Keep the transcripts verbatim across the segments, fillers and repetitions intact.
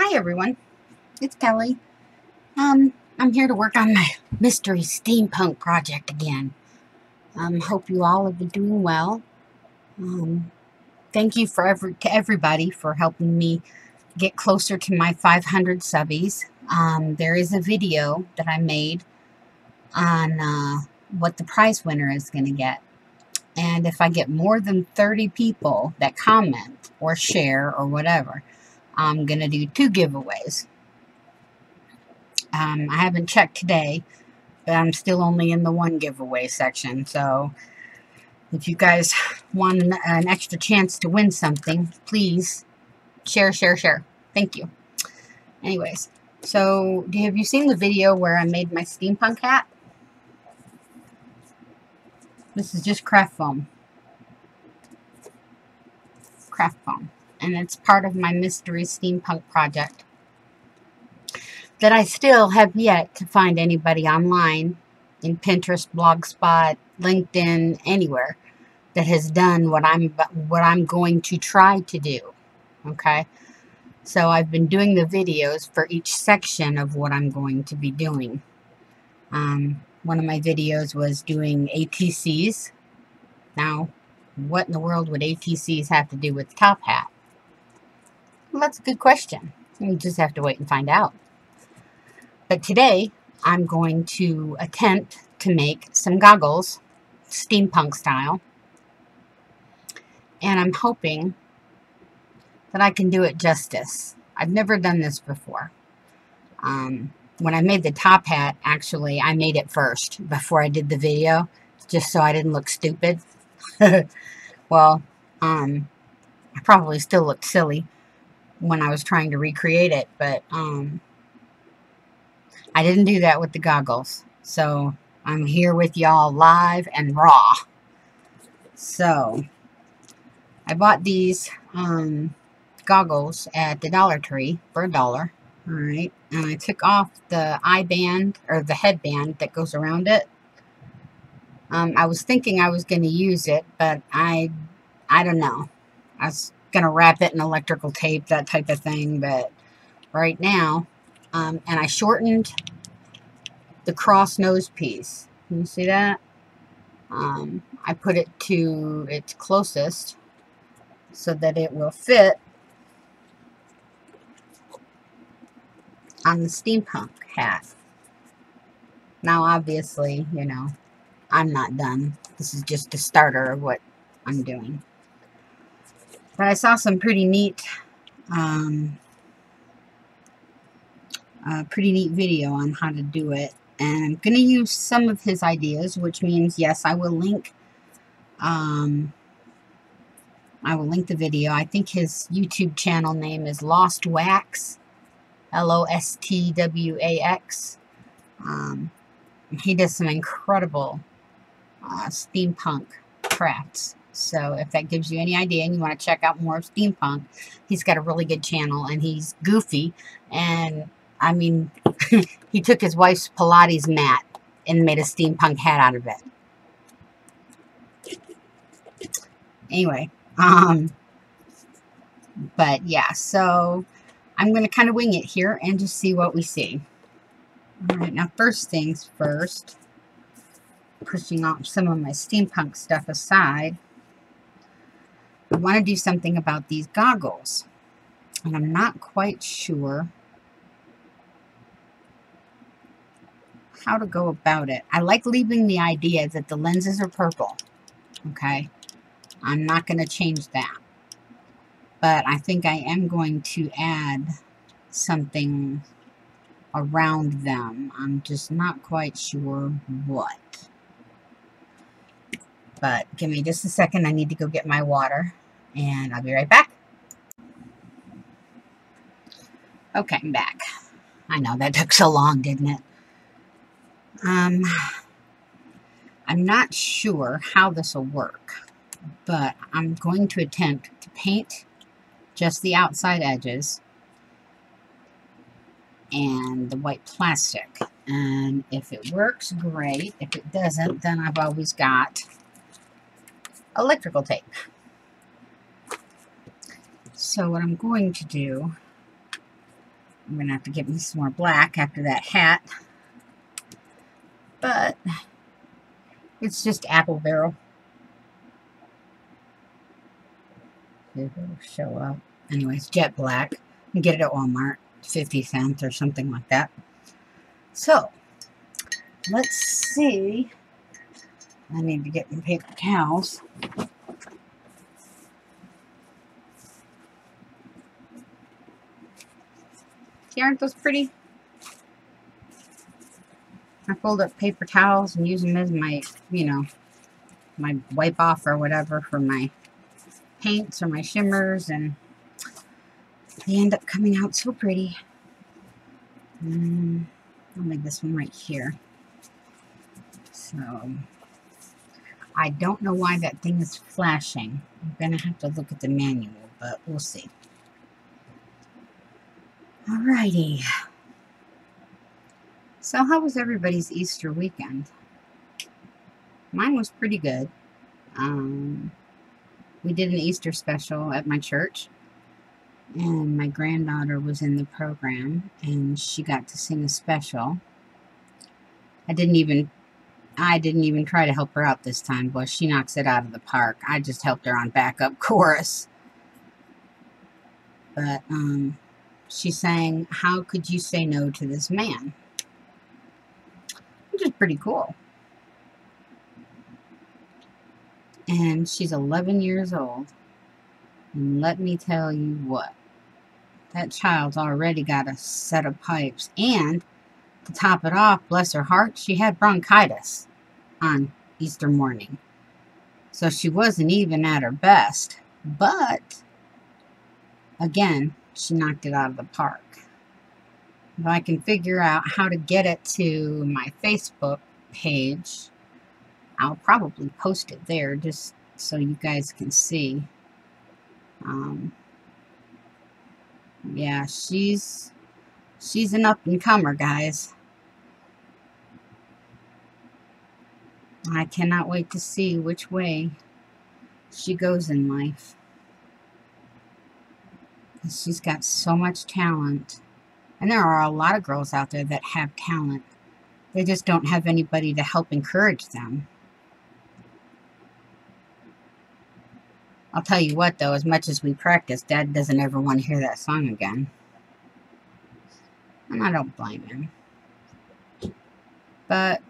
Hi everyone, it's Kelly. Um, I'm here to work on my mystery steampunk project again. Um, hope you all have been doing well. Um, thank you for every, to everybody for helping me get closer to my five hundred subbies. Um, there is a video that I made on uh, what the prize winner is going to get. And if I get more than thirty people that comment or share or whatever, I'm going to do two giveaways. Um, I haven't checked today, but I'm still only in the one giveaway section. So if you guys want an, an extra chance to win something, please share, share, share. Thank you. Anyways, so have you seen the video where I made my steampunk hat? This is just craft foam. Craft foam. And it's part of my mystery steampunk project that I still have yet to find anybody online in Pinterest, Blogspot, LinkedIn, anywhere that has done what I'm what I'm going to try to do. Okay, so I've been doing the videos for each section of what I'm going to be doing. Um, one of my videos was doing A T Cs. Now, what in the world would A T Cs have to do with the top hat? Well, that's a good question. You just have to wait and find out. But today, I'm going to attempt to make some goggles, steampunk style. And I'm hoping that I can do it justice. I've never done this before. Um, when I made the top hat, actually, I made it first before I did the video, just so I didn't look stupid. Well, um, I probably still looked silly when I was trying to recreate it, but um, I didn't do that with the goggles. So I'm here with y'all live and raw. So I bought these um, goggles at the Dollar Tree for a dollar. All right, and I took off the eye band or the headband that goes around it. Um, I was thinking I was going to use it, but I, I don't know. I was going to wrap it in electrical tape, that type of thing, but right now, um, and I shortened the cross nose piece. Can you see that? Um, I put it to its closest so that it will fit on the steampunk hat. Now, obviously, you know, I'm not done. This is just a starter of what I'm doing. But I saw some pretty neat, um, uh, pretty neat video on how to do it. And I'm going to use some of his ideas, which means, yes, I will link, um, I will link the video. I think his YouTube channel name is Lost Wax, L O S T W A X. Um, he does some incredible Uh, steampunk crafts. So if that gives you any idea and you want to check out more of steampunk, he's got a really good channel, and he's goofy, and I mean he took his wife's Pilates mat and made a steampunk hat out of it. Anyway, um but yeah, so I'm going to kind of wing it here and just see what we see. Alright, now first things first, pushing off some of my steampunk stuff aside, I want to do something about these goggles, and I'm not quite sure how to go about it. I like leaving the idea that the lenses are purple, okay? I'm not going to change that, but I think I am going to add something around them. I'm just not quite sure what. But give me just a second. I need to go get my water, and I'll be right back. Okay, I'm back. I know that took so long, didn't it? Um, I'm not sure how this will work, but I'm going to attempt to paint just the outside edges and the white plastic. And if it works, great. If it doesn't, then I've always got electrical tape. So what I'm going to do I'm going to have to give me some more black after that hat. But it's just Apple Barrel. It'll show up. Anyways, jet black. You can get it at Walmart. fifty cents or something like that. So, let's see. I need to get my paper towels. See, aren't those pretty? I fold up paper towels and use them as my, you know, my wipe off or whatever for my paints or my shimmers, and they end up coming out so pretty. Um, I'll make this one right here. So, I don't know why that thing is flashing. I'm going to have to look at the manual, but we'll see. Alrighty. So, how was everybody's Easter weekend? Mine was pretty good. Um, we did an Easter special at my church. And my granddaughter was in the program, and she got to sing a special. I didn't even, I didn't even try to help her out this time. Boy, she knocks it out of the park. I just helped her on backup chorus. But um, she sang, "How Could You Say No to This Man?" Which is pretty cool. And she's eleven years old. And let me tell you what. That child's already got a set of pipes, and to top it off, bless her heart, she had bronchitis on Easter morning. So she wasn't even at her best, but again, she knocked it out of the park. If I can figure out how to get it to my Facebook page, I'll probably post it there just so you guys can see. Um, yeah, she's, she's an up-and-comer, guys. I cannot wait to see which way she goes in life. She's got so much talent. And there are a lot of girls out there that have talent. They just don't have anybody to help encourage them. I'll tell you what, though, as much as we practice, Dad doesn't ever want to hear that song again. And I don't blame him. But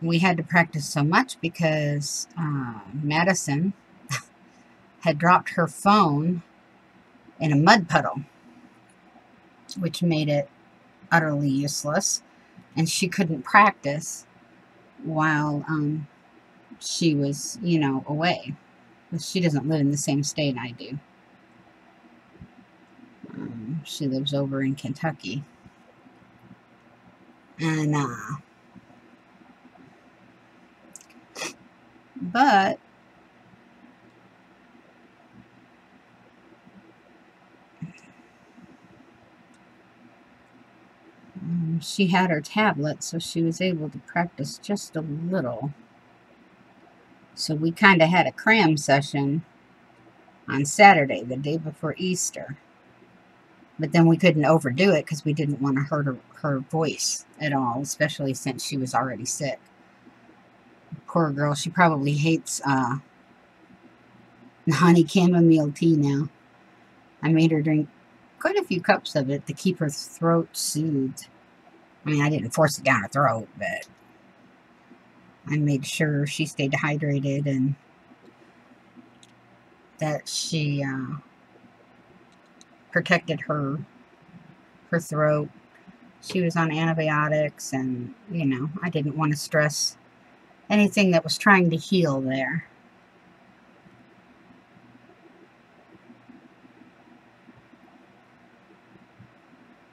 we had to practice so much because uh, Madison had dropped her phone in a mud puddle, which made it utterly useless. And she couldn't practice while um, she was, you know, away. She doesn't live in the same state I do. Um, she lives over in Kentucky. And, uh... But... Um, she had her tablet, so she was able to practice just a little. So we kind of had a cram session on Saturday, the day before Easter. But then we couldn't overdo it because we didn't want to hurt her, her voice at all, especially since she was already sick. Poor girl, she probably hates uh, honey chamomile tea now. I made her drink quite a few cups of it to keep her throat soothed. I mean, I didn't force it down her throat, but... I made sure she stayed hydrated and that she uh, protected her her throat. She was on antibiotics, and you know, I didn't want to stress anything that was trying to heal there.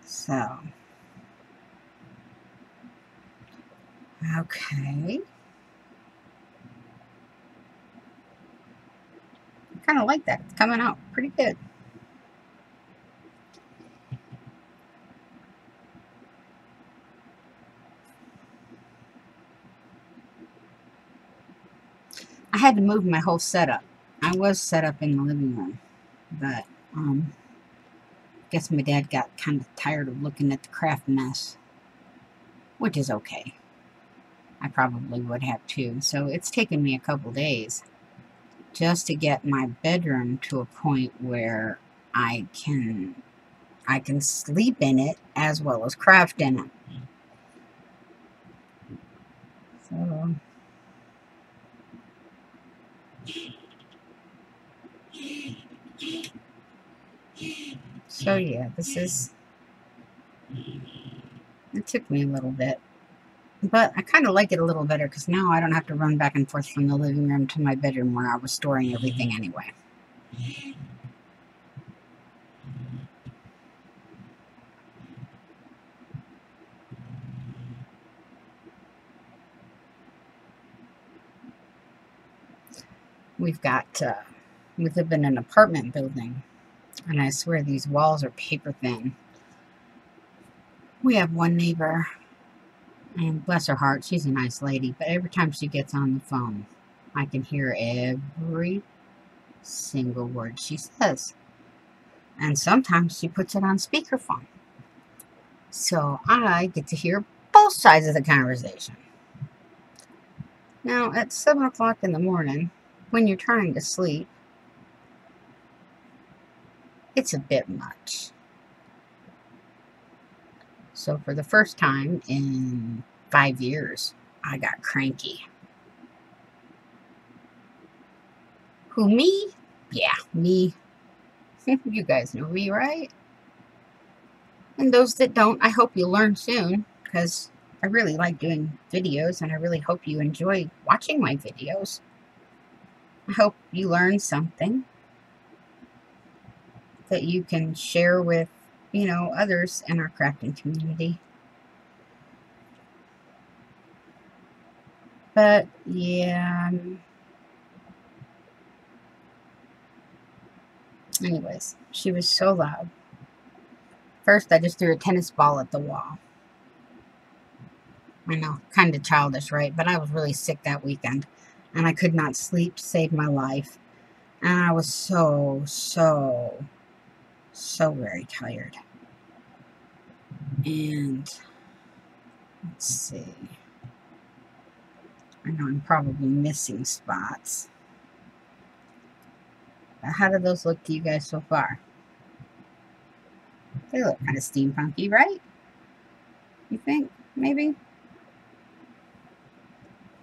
So, okay. I kind of like that. It's coming out pretty good. I had to move my whole setup. I was set up in the living room, but um, Guess my dad got kind of tired of looking at the craft mess, which is okay. I probably would have too, so it's taken me a couple days just to get my bedroom to a point where I can I can sleep in it as well as craft in it. So So yeah, this is, it took me a little bit, but I kind of like it a little better because now I don't have to run back and forth from the living room to my bedroom where I was storing everything anyway. We've got, uh, we live in an apartment building, and I swear these walls are paper thin. We have one neighbor, and bless her heart, she's a nice lady, but every time she gets on the phone, I can hear every single word she says. And sometimes she puts it on speakerphone. So I get to hear both sides of the conversation. Now, at seven o'clock in the morning, when you're trying to sleep, it's a bit much. So for the first time in five years, I got cranky. Who, me? Yeah, me. You guys know me, right? And those that don't, I hope you'll learn soon, because I really like doing videos, and I really hope you enjoy watching my videos. I hope you learn something that you can share with, you know, others in our crafting community. But yeah, anyways, she was so loud. First I just threw a tennis ball at the wall. I know, kind of childish, right? But I was really sick that weekend, and I could not sleep to save my life, and I was so so so very tired. And let's see, I know I'm probably missing spots, but how do those look to you guys so far? They look kind of steampunky, right? You think? Maybe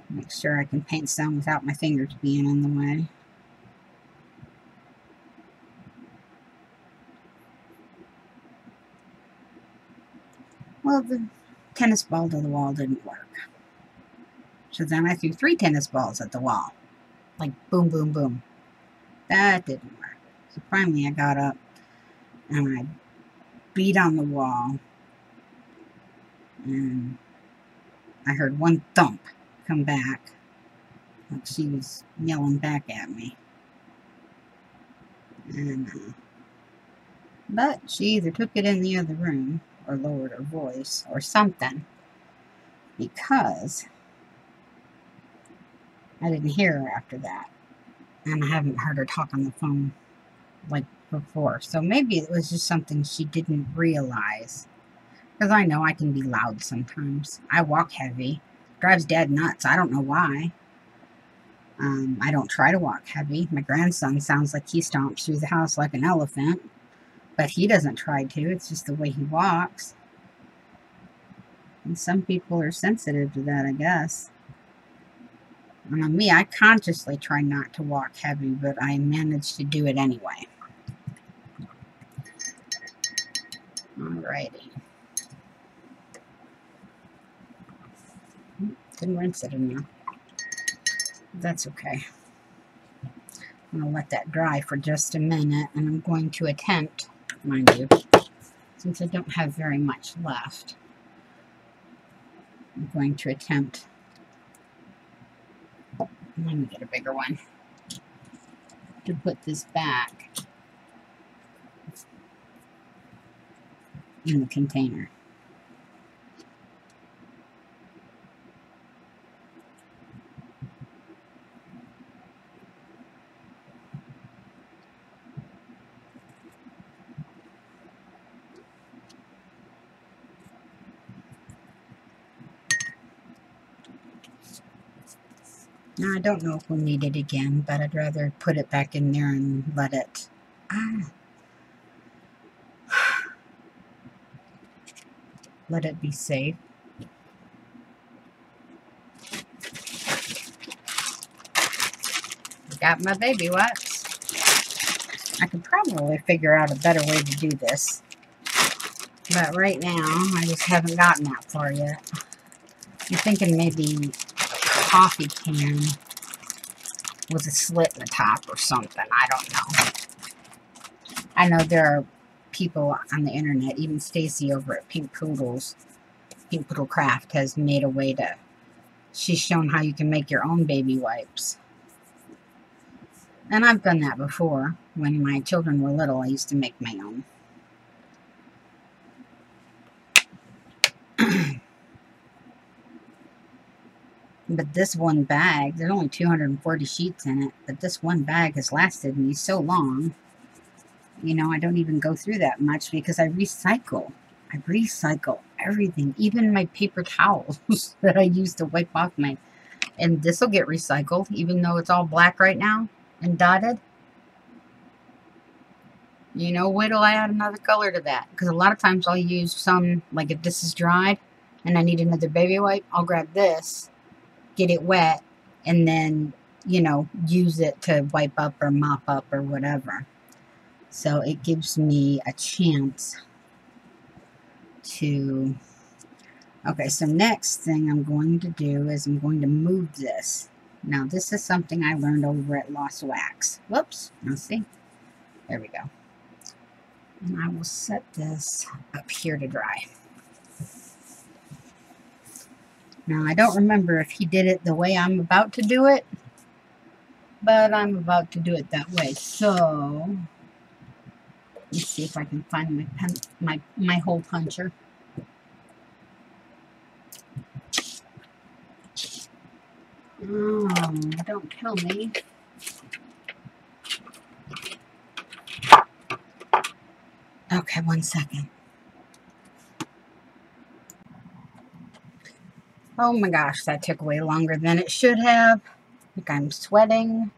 make sure I can paint some without my fingers being in the way. Well, the tennis ball to the wall didn't work. So then I threw three tennis balls at the wall. Like boom, boom, boom. That didn't work. So finally I got up and I beat on the wall. And I heard one thump come back. Like she was yelling back at me. And, uh, but she either took it in the other room, or lowered her voice, or something, because I didn't hear her after that, and I haven't heard her talk on the phone like before. So maybe it was just something she didn't realize, because I know I can be loud sometimes. I walk heavy, drives Dad nuts. I don't know why. Um, I don't try to walk heavy. My grandson sounds like he stomps through the house like an elephant. But he doesn't try to, it's just the way he walks. And some people are sensitive to that, I guess. And on me, I consciously try not to walk heavy, but I manage to do it anyway. Alrighty. Didn't rinse it enough. That's okay. I'm going to let that dry for just a minute, and I'm going to attempt, mind you, since I don't have very much left, I'm going to attempt, let me get a bigger one, to put this back in the container. Now, I don't know if we'll need it again, but I'd rather put it back in there and let it... Ah. Let it be safe. Got my baby wipes. I could probably figure out a better way to do this, but right now I just haven't gotten that far yet. I'm thinking maybe a coffee can with a slit in the top or something. I don't know. I know there are people on the internet, even Stacy over at Pink Poodles, Pink Poodle Craft has made a way to, she's shown how you can make your own baby wipes. And I've done that before. When my children were little, I used to make my own. But this one bag, there's only two hundred forty sheets in it, but this one bag has lasted me so long. You know, I don't even go through that much because I recycle. I recycle everything, even my paper towels that I use to wipe off my... And this will get recycled, even though it's all black right now. And dotted. You know, wait till I add another color to that. Because a lot of times I'll use some, like if this is dried and I need another baby wipe, I'll grab this, get it wet, and then, you know, use it to wipe up or mop up or whatever. So it gives me a chance to... Okay, so next thing I'm going to do is I'm going to move this. Now, this is something I learned over at Lost Wax. Whoops. Let's see. There we go. And I will set this up here to dry. Now, I don't remember if he did it the way I'm about to do it, but I'm about to do it that way. So, let's see if I can find my pen, my, my hole puncher. Oh, don't kill me. Okay, one second. Oh my gosh, that took way longer than it should have. I think I'm sweating.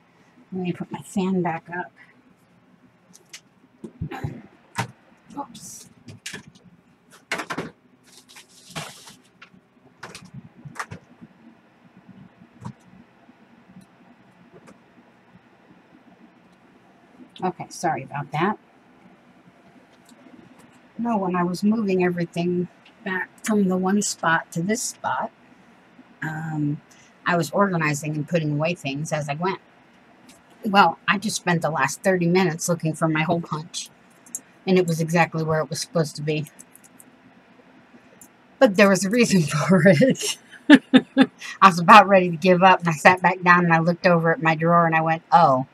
Let me put my fan back up. Oops. Okay, sorry about that. No, when I was moving everything back from the one spot to this spot, um, I was organizing and putting away things as I went. Well, I just spent the last thirty minutes looking for my hole punch, and it was exactly where it was supposed to be. But there was a reason for it. I was about ready to give up, and I sat back down, and I looked over at my drawer, and I went, oh.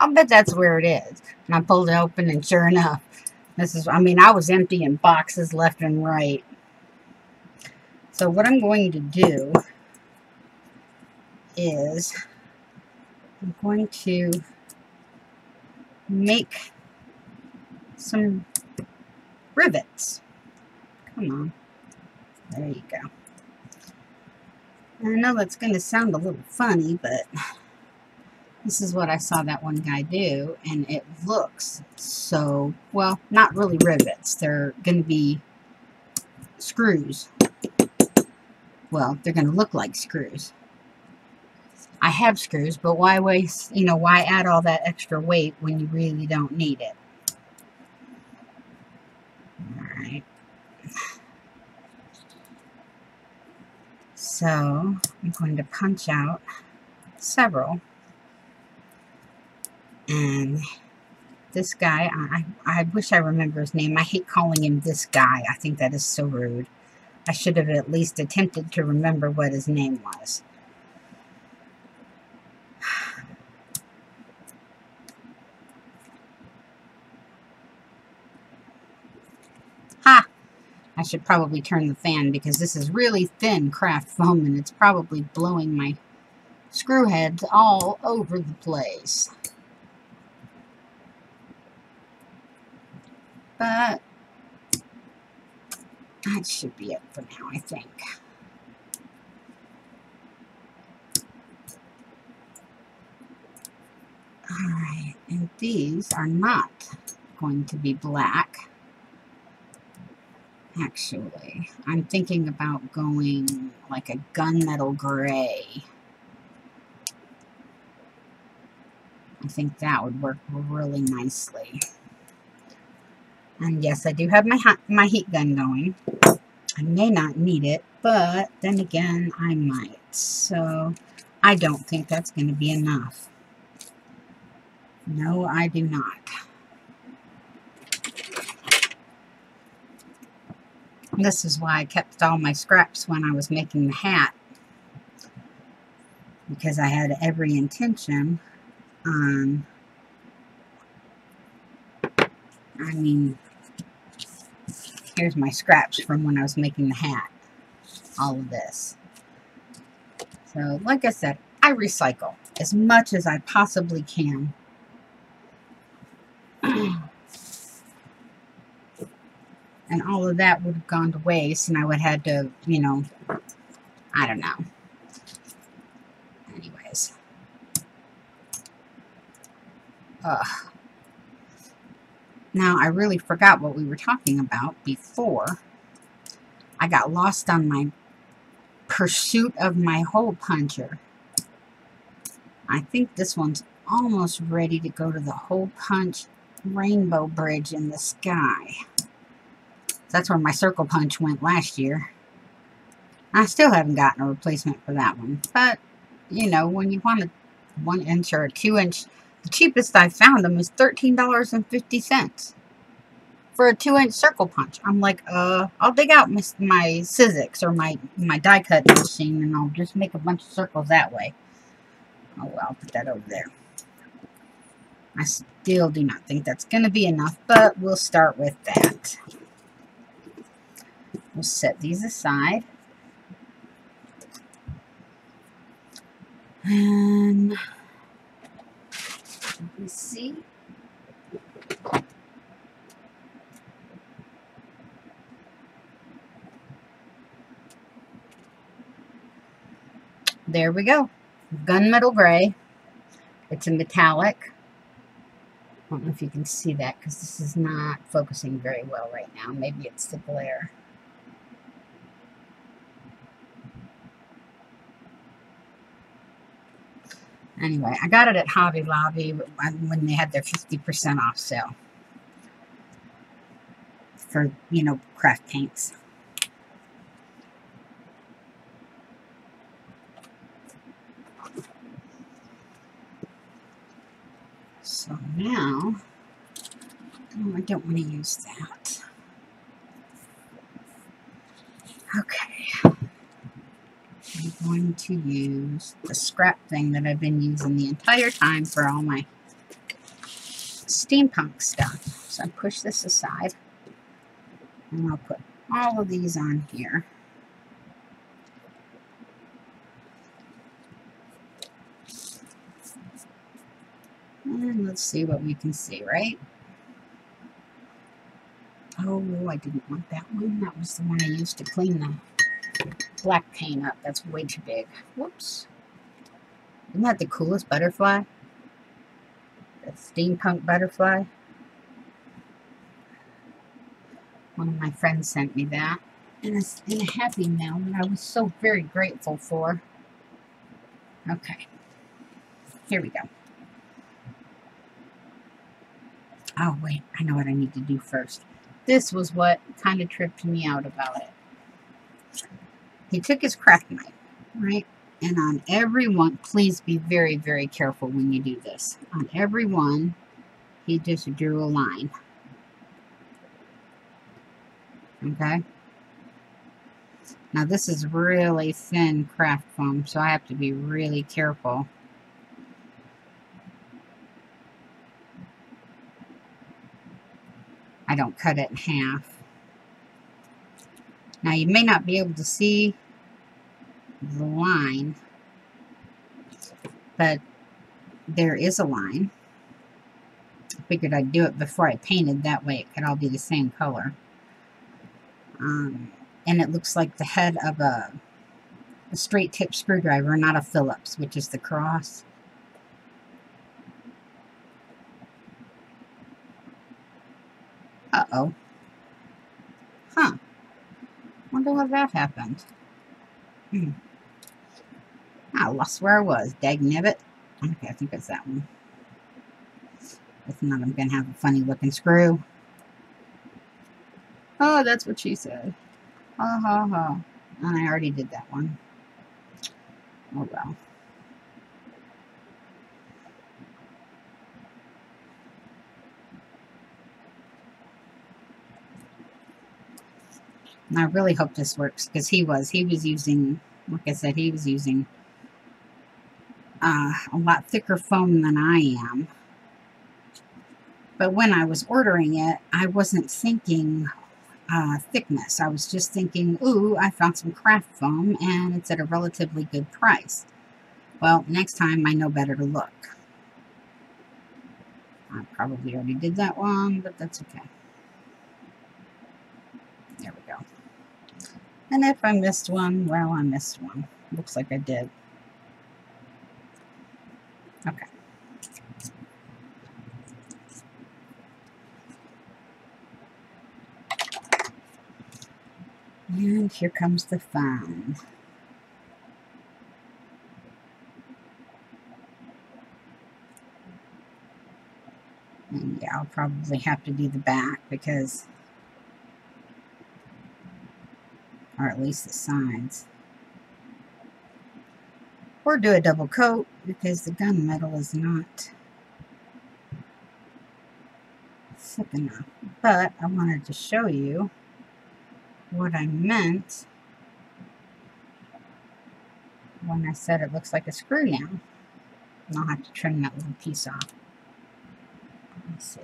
I'll bet that's where it is. And I pulled it open, and sure enough, this is, I mean, I was emptying boxes left and right. So what I'm going to do is I'm going to make some rivets. Come on. There you go. I know that's going to sound a little funny, but... This is what I saw that one guy do, and it looks so, well, not really rivets. They're going to be screws. Well, they're going to look like screws. I have screws, but why waste, you know, why add all that extra weight when you really don't need it? All right. So, I'm going to punch out several. And this guy, I, I wish I remember his name. I hate calling him this guy. I think that is so rude. I should have at least attempted to remember what his name was. Ha! I should probably turn the fan because this is really thin craft foam and it's probably blowing my screw heads all over the place. But that should be it for now, I think. All right, and these are not going to be black. Actually, I'm thinking about going like a gunmetal gray. I think that would work really nicely. And yes, I do have my hot, my heat gun going. I may not need it, but then again, I might. So I don't think that's going to be enough. No, I do not. This is why I kept all my scraps when I was making the hat, because I had every intention on, I mean, here's my scraps from when I was making the hat, all of this. So, like I said, I recycle as much as I possibly can. And all of that would have gone to waste, and I would have had to, you know, I don't know. Anyways. Ugh. Now, I really forgot what we were talking about before. I got lost on my pursuit of my hole puncher. I think this one's almost ready to go to the hole punch rainbow bridge in the sky. That's where my circle punch went last year. I still haven't gotten a replacement for that one. But, you know, when you want a one inch or a two inch, the cheapest I found them is thirteen dollars and fifty cents for a two inch circle punch. I'm like, uh, I'll dig out my, my Sizzix or my, my die cut machine and I'll just make a bunch of circles that way. Oh, well, I'll put that over there. I still do not think that's going to be enough, but we'll start with that. We'll set these aside. And let me see. There we go. Gunmetal gray. It's a metallic. I don't know if you can see that because this is not focusing very well right now. Maybe it's the glare. Anyway, I got it at Hobby Lobby when they had their fifty percent off sale for, you know, craft paints. So now, oh, I don't want to use that. Okay. I'm going to use the scrap thing that I've been using the entire time for all my steampunk stuff. So I push this aside and I'll put all of these on here. And let's see what we can see, right? Oh, I didn't want that one. That was the one I used to clean the black paint up. That's way too big. Whoops. Isn't that the coolest butterfly? That steampunk butterfly. One of my friends sent me that. And it's in a happy mail that I was so very grateful for. Okay. Here we go. Oh, wait. I know what I need to do first. This was what kind of tripped me out about it. He took his craft knife, right? And on every one, please be very, very careful when you do this. On every one, he just drew a line. Okay? Now this is really thin craft foam, so I have to be really careful. I don't cut it in half. Now, you may not be able to see the line, but there is a line. I figured I'd do it before I painted. That way it could all be the same color. Um, and it looks like the head of a, a straight tip screwdriver, not a Phillips, which is the cross. Uh-oh. Huh. Wonder what that happened. Hmm. I lost where I was. Dagnabbit. Okay, I think it's that one. If not, I'm going to have a funny looking screw. Oh, that's what she said. Ha ha ha. And I already did that one. Oh well. And I really hope this works, because he was, he was using, like I said, he was using uh, a lot thicker foam than I am. But when I was ordering it, I wasn't thinking uh, thickness. I was just thinking, ooh, I found some craft foam, and it's at a relatively good price. Well, next time I know better to look. I probably already did that one, but that's okay. There we go. And if I missed one, well, I missed one. Looks like I did. Okay. And here comes the fun. And yeah, I'll probably have to do the back, because, or at least the sides. Or do a double coat, because the gunmetal is not thick enough. But I wanted to show you what I meant when I said it looks like a screw now. And I'll have to trim that little piece off. Let's see.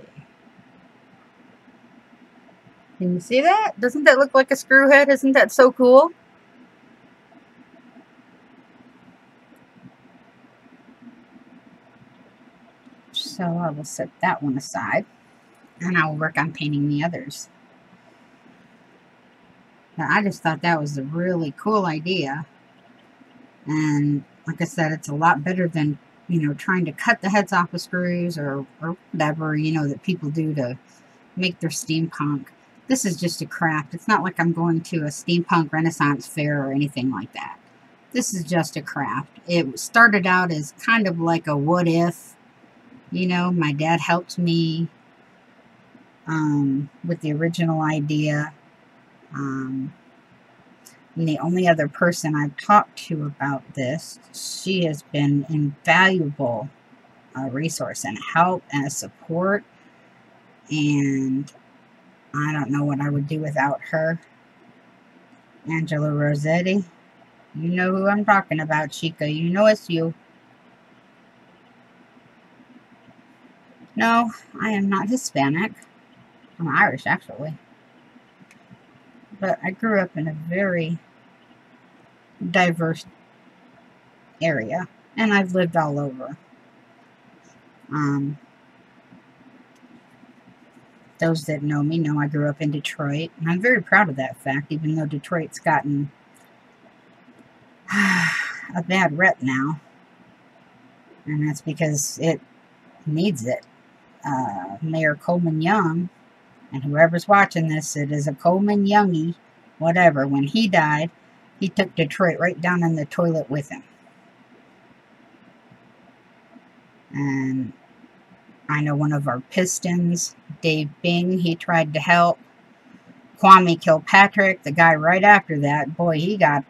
Can you see that? Doesn't that look like a screw head? Isn't that so cool? So I will set that one aside, and I will work on painting the others. Now, I just thought that was a really cool idea, and like I said, it's a lot better than, you know, trying to cut the heads off of screws or, or whatever, you know, that people do to make their steampunk. This is just a craft. It's not like I'm going to a steampunk Renaissance fair or anything like that. This is just a craft. It started out as kind of like a what if, you know, my dad helped me um, with the original idea. Um, and the only other person I've talked to about this, she has been invaluable uh, resource and help and support, and I don't know what I would do without her. Angela Rossetti, you know who I'm talking about, Chica, you know it's you. No, I am not Hispanic. I'm Irish, actually. But I grew up in a very diverse area, and I've lived all over. Um, those that know me know I grew up in Detroit, and I'm very proud of that fact, even though Detroit's gotten a bad rep now, and that's because it needs it. Uh, Mayor Coleman Young, and whoever's watching this, it is a Coleman Youngie, whatever. When he died, he took Detroit right down in the toilet with him. And I know one of our Pistons, Dave Bing, he tried to help. Kwame Kilpatrick, the guy right after that, boy, he got,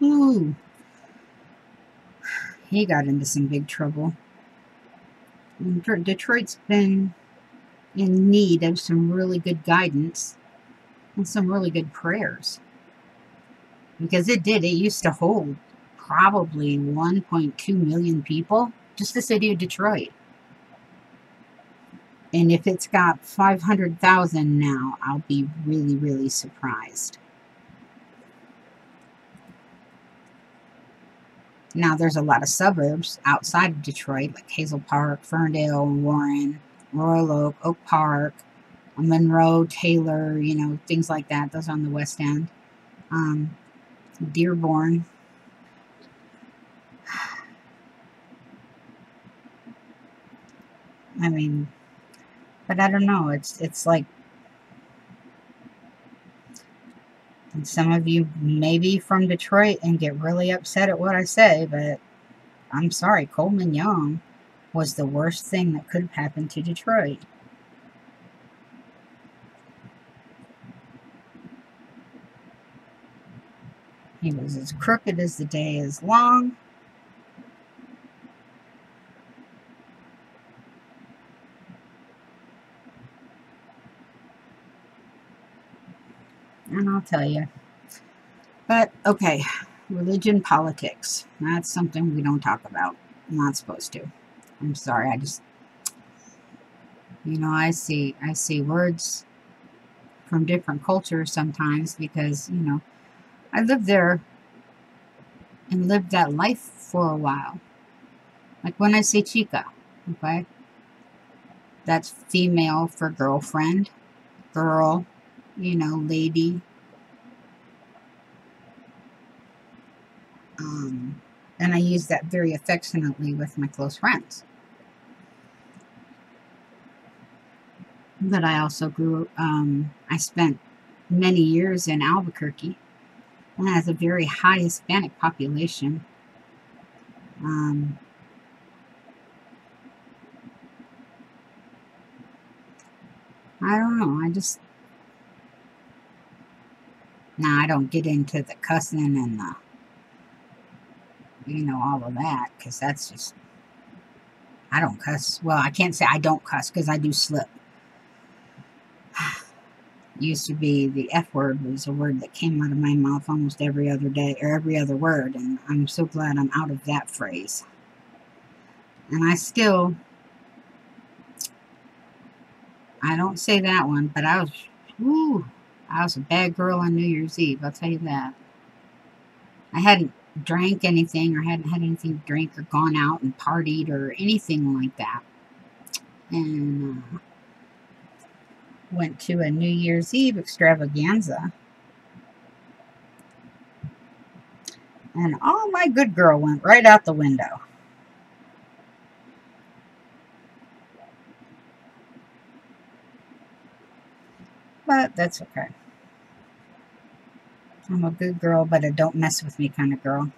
ooh, he got into some big trouble. And Detroit's been in need of some really good guidance and some really good prayers, because it did, it used to hold probably one point two million people, just the city of Detroit. And if it's got five hundred thousand now, I'll be really, really surprised. Now there's a lot of suburbs outside of Detroit, like Hazel Park, Ferndale, Warren, Royal Oak, Oak Park, Monroe, Taylor, you know, things like that. Those are on the West End. Um, Dearborn. I mean, but I don't know. It's it's like And some of you may be from Detroit and get really upset at what I say, but I'm sorry, Coleman Young was the worst thing that could have happened to Detroit. He was as crooked as the day is long. And I'll tell you. But, okay, religion, politics. That's something we don't talk about. I'm not supposed to. I'm sorry, I just, you know, I see, I see words from different cultures sometimes because, you know, I lived there and lived that life for a while. Like when I say chica, okay? That's female for girlfriend, girl, you know, lady. Um, and I use that very affectionately with my close friends. But I also grew, um, I spent many years in Albuquerque. It has a very high Hispanic population. Um, I don't know, I just... Now, I don't get into the cussing and the, you know, all of that, because that's just... I don't cuss. Well, I can't say I don't cuss, because I do slip. Used to be the F word was a word that came out of my mouth almost every other day or every other word, and I'm so glad I'm out of that phrase. And I still, I don't say that one, but I was, whoo, I was a bad girl on New Year's Eve, I'll tell you that. I hadn't drank anything or hadn't had anything to drink or gone out and partied or anything like that. And, uh, went to a New Year's Eve extravaganza. And all my good girl went right out the window. But that's okay. I'm a good girl, but a don't mess with me kind of girl.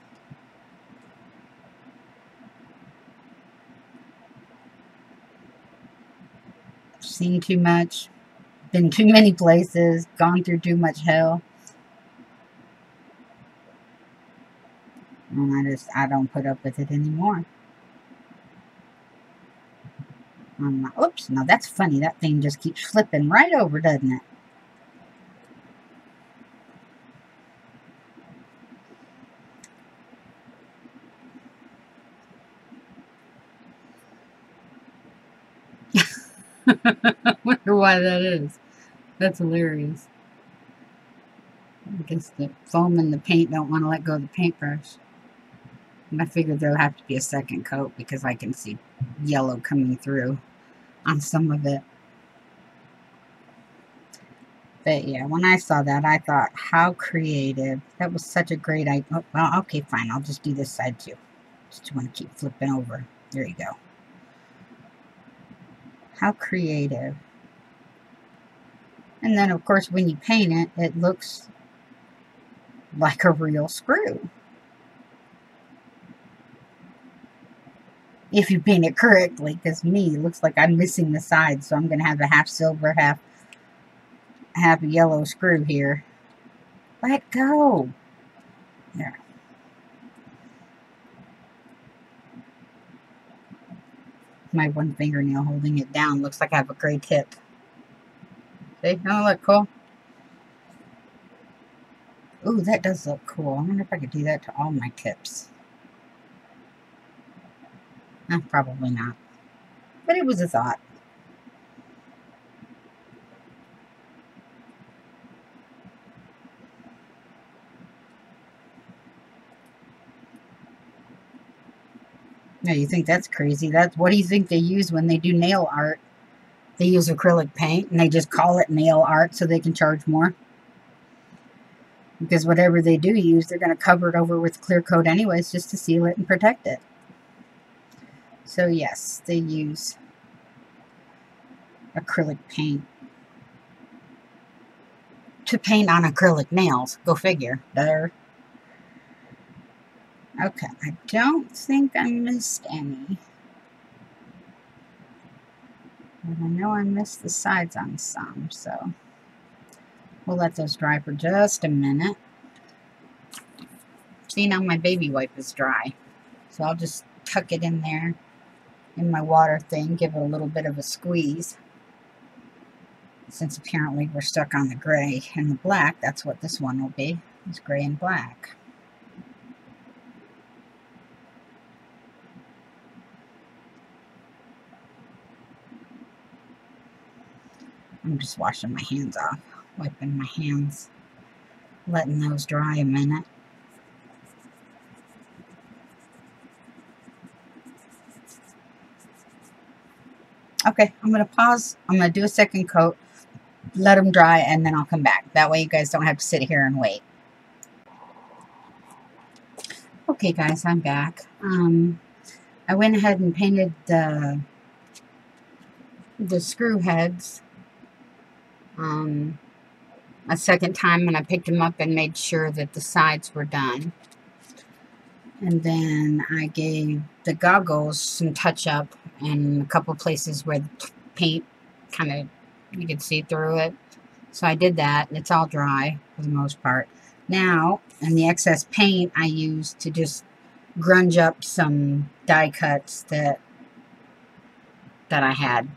Seen too much. Been too many places, gone through too much hell. And I just, I don't put up with it anymore. I'm like, oops, no, that's funny. That thing just keeps flipping right over, doesn't it? I wonder why that is. That's hilarious. I guess the foam and the paint don't want to let go of the paintbrush. And I figured there'll have to be a second coat because I can see yellow coming through on some of it. But yeah, when I saw that, I thought, how creative. That was such a great idea. Oh, well, okay, fine. I'll just do this side too. Just want to keep flipping over. There you go. How creative. And then, of course, when you paint it, it looks like a real screw. If you paint it correctly, because me, it looks like I'm missing the side, so I'm going to have a half silver, half, half yellow screw here. Let go. There. My one fingernail holding it down. Looks like I have a gray tip. See? Don't look cool? Ooh, that does look cool. I wonder if I could do that to all my tips. Eh, probably not. But it was a thought. No, you think that's crazy. That's, what do you think they use when they do nail art? They use acrylic paint and they just call it nail art so they can charge more. Because whatever they do use, they're going to cover it over with clear coat anyways just to seal it and protect it. So yes, they use acrylic paint to paint on acrylic nails. Go figure. Duh. Okay, I don't think I missed any. But I know I missed the sides on some, so we'll let those dry for just a minute. See, now my baby wipe is dry, so I'll just tuck it in there in my water thing, give it a little bit of a squeeze. Since apparently we're stuck on the gray and the black, that's what this one will be, is gray and black. I'm just washing my hands off, wiping my hands, letting those dry a minute. Okay, I'm going to pause, I'm going to do a second coat, let them dry, and then I'll come back. That way you guys don't have to sit here and wait. Okay guys, I'm back. Um, I went ahead and painted the, the screw heads um, a second time, and I picked them up and made sure that the sides were done. And then I gave the goggles some touch-up and a couple places where the paint kind of, you could see through it. So I did that, and it's all dry for the most part. Now, and the excess paint I used to just grunge up some die cuts that, that I had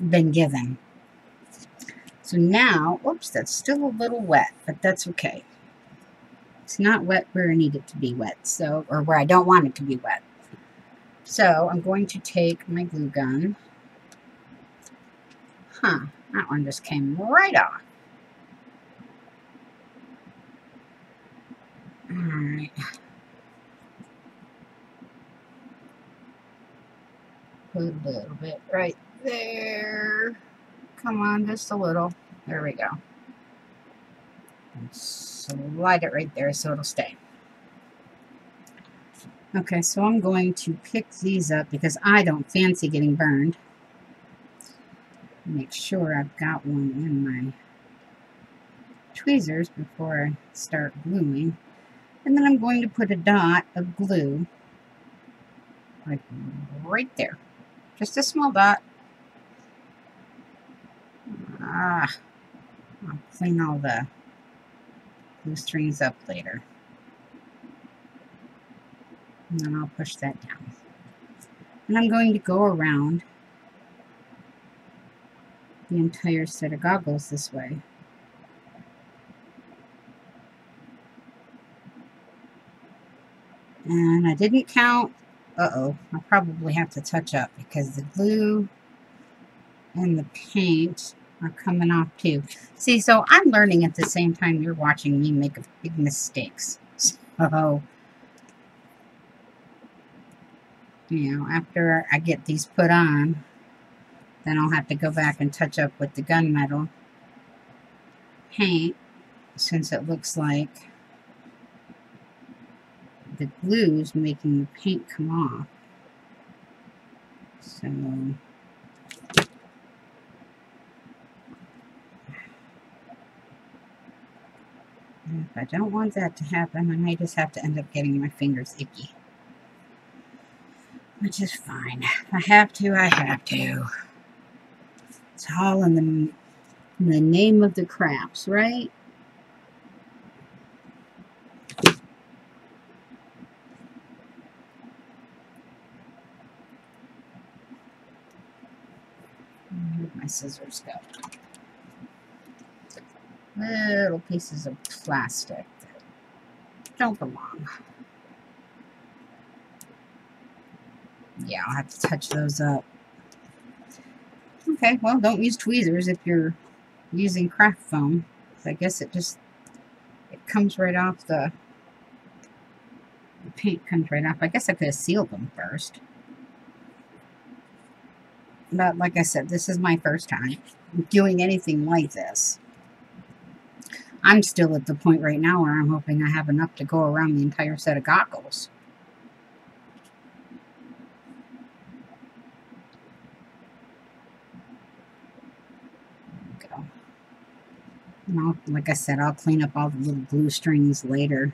been given. So now, oops, that's still a little wet, but that's okay. It's not wet where I need it to be wet, so, or where I don't want it to be wet. So I'm going to take my glue gun. Huh, that one just came right off. Alright. Put a little bit right there. Come on, just a little. There we go. Slide it right there so it'll stay. Okay, so I'm going to pick these up because I don't fancy getting burned. Make sure I've got one in my tweezers before I start gluing. And then I'm going to put a dot of glue like right there. Just a small dot. Ah, I'll clean all the strings up later, and then I'll push that down, and I'm going to go around the entire set of goggles this way. And I didn't count, uh-oh, I'll probably have to touch up because the glue and the paint are coming off too. See, so I'm learning at the same time you're watching me make big mistakes. So, you know, after I get these put on, then I'll have to go back and touch up with the gunmetal paint, since it looks like the glue's making the paint come off. So if I don't want that to happen, I may just have to end up getting my fingers icky. Which is fine. If I have to, I have to. It's all in the, in the name of the crafts, right? Where'd my scissors go? Little pieces of plastic that don't belong. Yeah, I'll have to touch those up. Okay, well, don't use tweezers if you're using craft foam. I guess it just, it comes right off the, the paint comes right off. I guess I could have sealed them first. But like I said, this is my first time doing anything like this. I'm still at the point right now where I'm hoping I have enough to go around the entire set of goggles. There we go. And I'll, like I said, I'll clean up all the little glue strings later.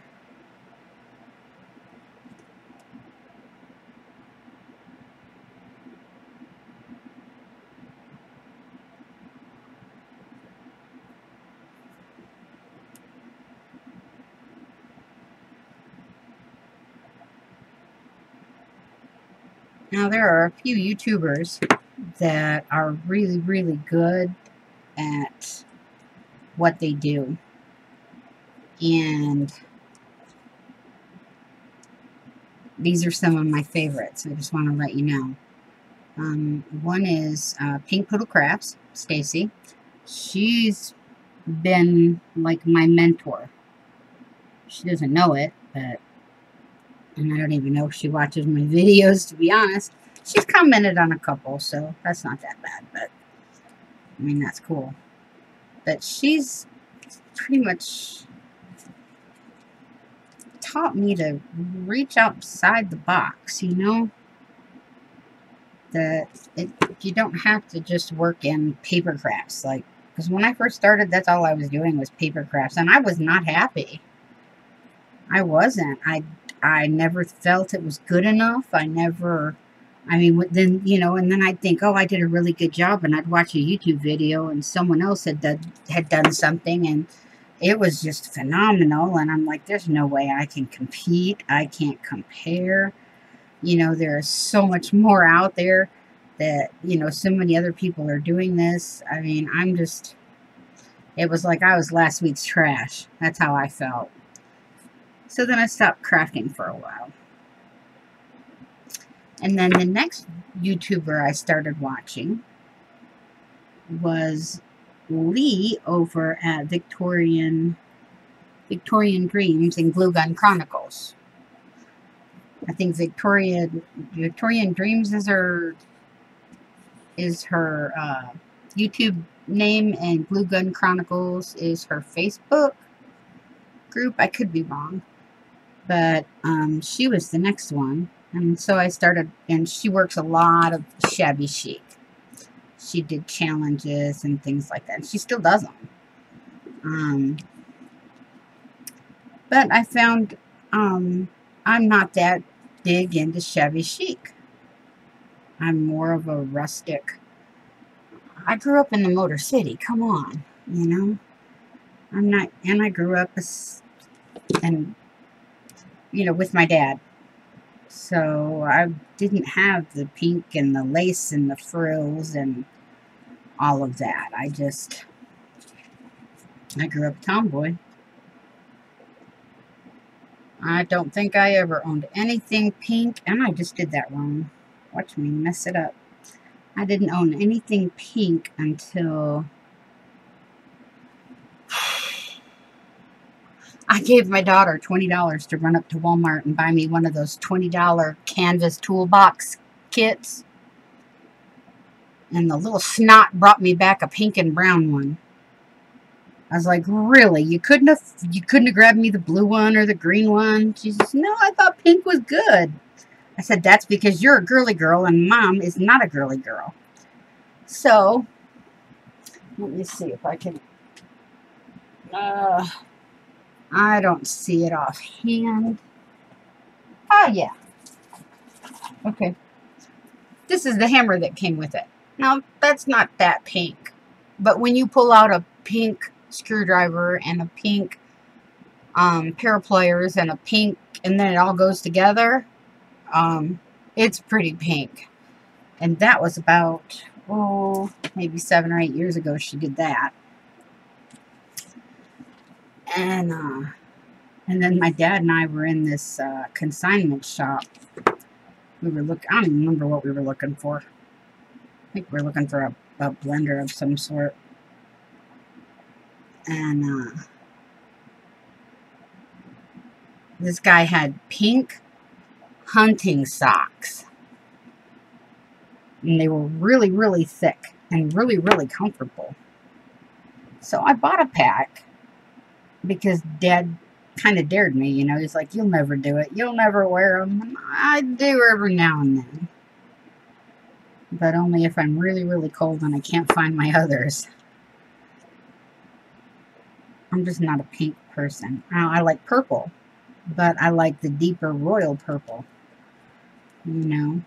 Now, there are a few YouTubers that are really, really good at what they do, and these are some of my favorites. I just want to let you know. Um, one is uh, Pink Poodle Crafts, Stacy. She's been like my mentor. She doesn't know it, but and I don't even know if she watches my videos, to be honest. She's commented on a couple, so that's not that bad, but I mean, that's cool. But she's pretty much taught me to reach outside the box, you know? That it, you don't have to just work in paper crafts. Like, because when I first started, that's all I was doing was paper crafts, and I was not happy. I wasn't. I, I never felt it was good enough. I never... I mean, then, you know, and then I'd think, oh, I did a really good job, and I'd watch a YouTube video, and someone else had done, had done something, and it was just phenomenal, and I'm like, there's no way I can compete, I can't compare, you know, there's so much more out there that, you know, so many other people are doing this. I mean, I'm just, it was like I was last week's trash, that's how I felt. So then I stopped crafting for a while. And then the next YouTuber I started watching was Lee over at Victorian Victorian Dreams and Glue Gun Chronicles. I think Victoria Victorian Dreams is her is her uh, YouTube name, and Glue Gun Chronicles is her Facebook group. I could be wrong, but um, she was the next one. And so I started, and she works a lot of shabby chic. She did challenges and things like that. And she still does them. Um, but I found um, I'm not that big into shabby chic. I'm more of a rustic. I grew up in the Motor City. Come on, you know. I'm not, and I grew up, and you know, with my dad. So I didn't have the pink and the lace and the frills and all of that. I just, I grew up tomboy. I don't think I ever owned anything pink, and I just did that wrong. Watch me mess it up. I didn't own anything pink until I gave my daughter twenty dollars to run up to Walmart and buy me one of those twenty dollar canvas toolbox kits. And the little snot brought me back a pink and brown one. I was like, really? You couldn't have you couldn't have grabbed me the blue one or the green one? She says, no, I thought pink was good. I said, that's because you're a girly girl and Mom is not a girly girl. So, let me see if I can... Uh... I don't see it offhand. Oh, yeah. Okay. This is the hammer that came with it. Now, that's not that pink. But when you pull out a pink screwdriver and a pink um, pair of pliers and a pink, and then it all goes together, um, it's pretty pink. And that was about, oh, maybe seven or eight years ago she did that. And, uh, and then my dad and I were in this uh, consignment shop. We were look I don't even remember what we were looking for. I think we were looking for a, a blender of some sort. And uh, this guy had pink hunting socks. And they were really, really thick and really, really comfortable. So I bought a pack. Because Dad kind of dared me, you know. He's like, you'll never do it. You'll never wear them. I do every now and then. But only if I'm really, really cold and I can't find my others. I'm just not a pink person. I, I like purple, but I like the deeper royal purple. You know,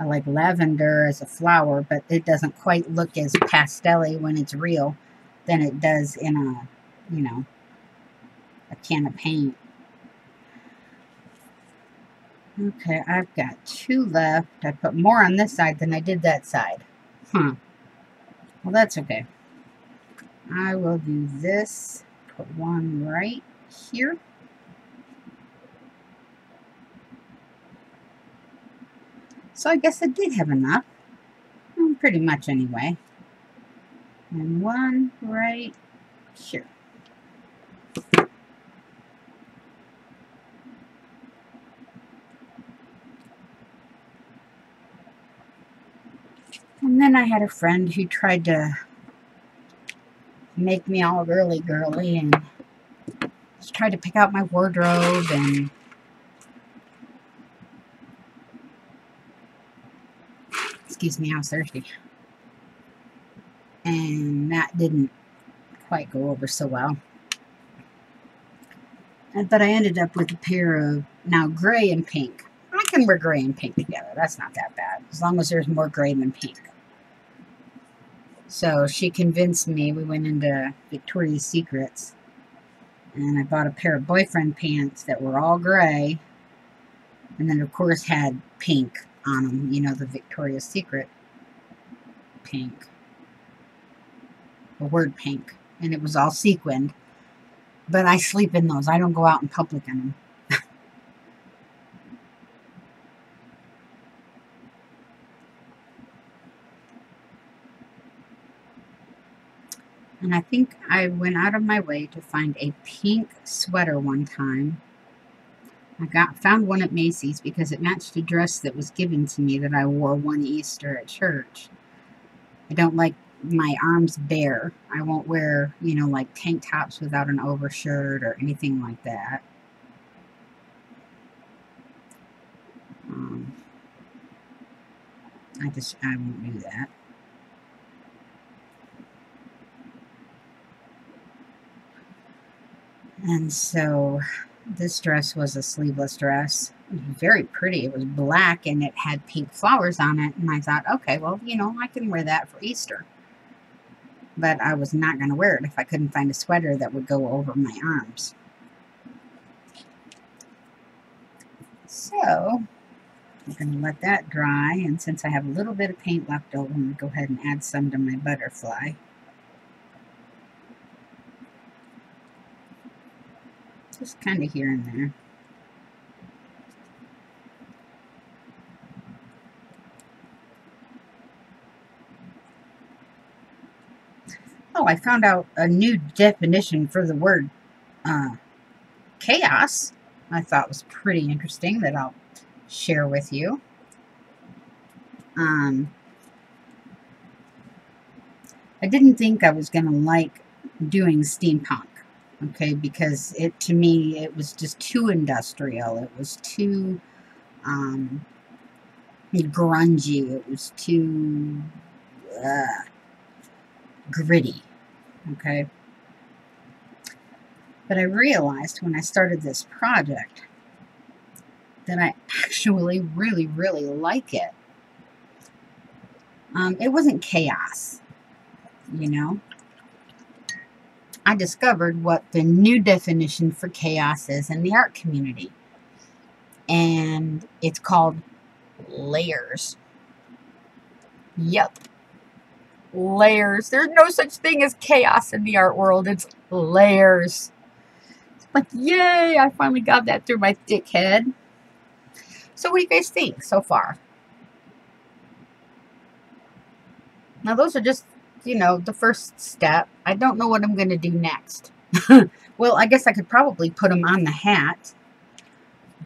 I like lavender as a flower, but it doesn't quite look as pastel-y when it's real than it does in a, you know, a can of paint. Okay, I've got two left. I put more on this side than I did that side. Huh. Well, that's okay. I will do this. Put one right here. So I guess I did have enough. Well, pretty much anyway. And one right here. And then I had a friend who tried to make me all girly girly and she tried to pick out my wardrobe and excuse me, I was thirsty. And that didn't quite go over so well. But I ended up with a pair of now gray and pink. I can wear gray and pink together. That's not that bad. As long as there's more gray than pink. So she convinced me. We went into Victoria's Secrets. And I bought a pair of boyfriend pants that were all gray. And then of course had pink on them. You know, the Victoria's Secret pink. The word pink. And it was all sequined. But I sleep in those. I don't go out in public in them. And I think I went out of my way to find a pink sweater one time. I got found one at Macy's because it matched a dress that was given to me that I wore one Easter at church. I don't like my arms bare. I won't wear, you know, like tank tops without an overshirt or anything like that. Um, I just, I won't do that. And so this dress was a sleeveless dress. It was very pretty. It was black and it had pink flowers on it. And I thought, okay, well, you know, I can wear that for Easter. But I was not going to wear it if I couldn't find a sweater that would go over my arms. So I'm going to let that dry. And since I have a little bit of paint left over, I'm going to go ahead and add some to my butterfly. Just kind of here and there. Oh, I found out a new definition for the word uh, chaos. I thought was pretty interesting that I'll share with you. Um, I didn't think I was going to like doing steampunk. Okay, because it, to me, it was just too industrial. It was too um, grungy. It was too uh, gritty. Okay. But I realized when I started this project that I actually really, really like it. Um, it wasn't chaos, you know. I discovered what the new definition for chaos is in the art community. And it's called layers. Yep. Layers. There's no such thing as chaos in the art world. It's layers. It's like, yay, I finally got that through my thick head. So what do you guys think so far? Now those are just, you know, the first step. I don't know what I'm going to do next. Well, I guess I could probably put them on the hat.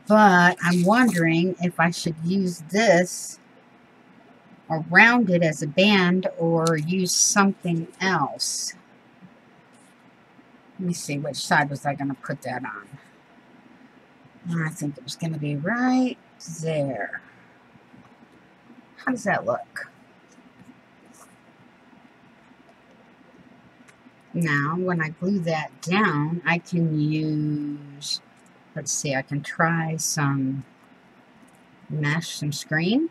But I'm wondering if I should use this around it as a band or use something else. Let me see, which side was I going to put that on? I think it was going to be right there. How does that look? Now, when I glue that down, I can use, let's see, I can try some mesh, some screen.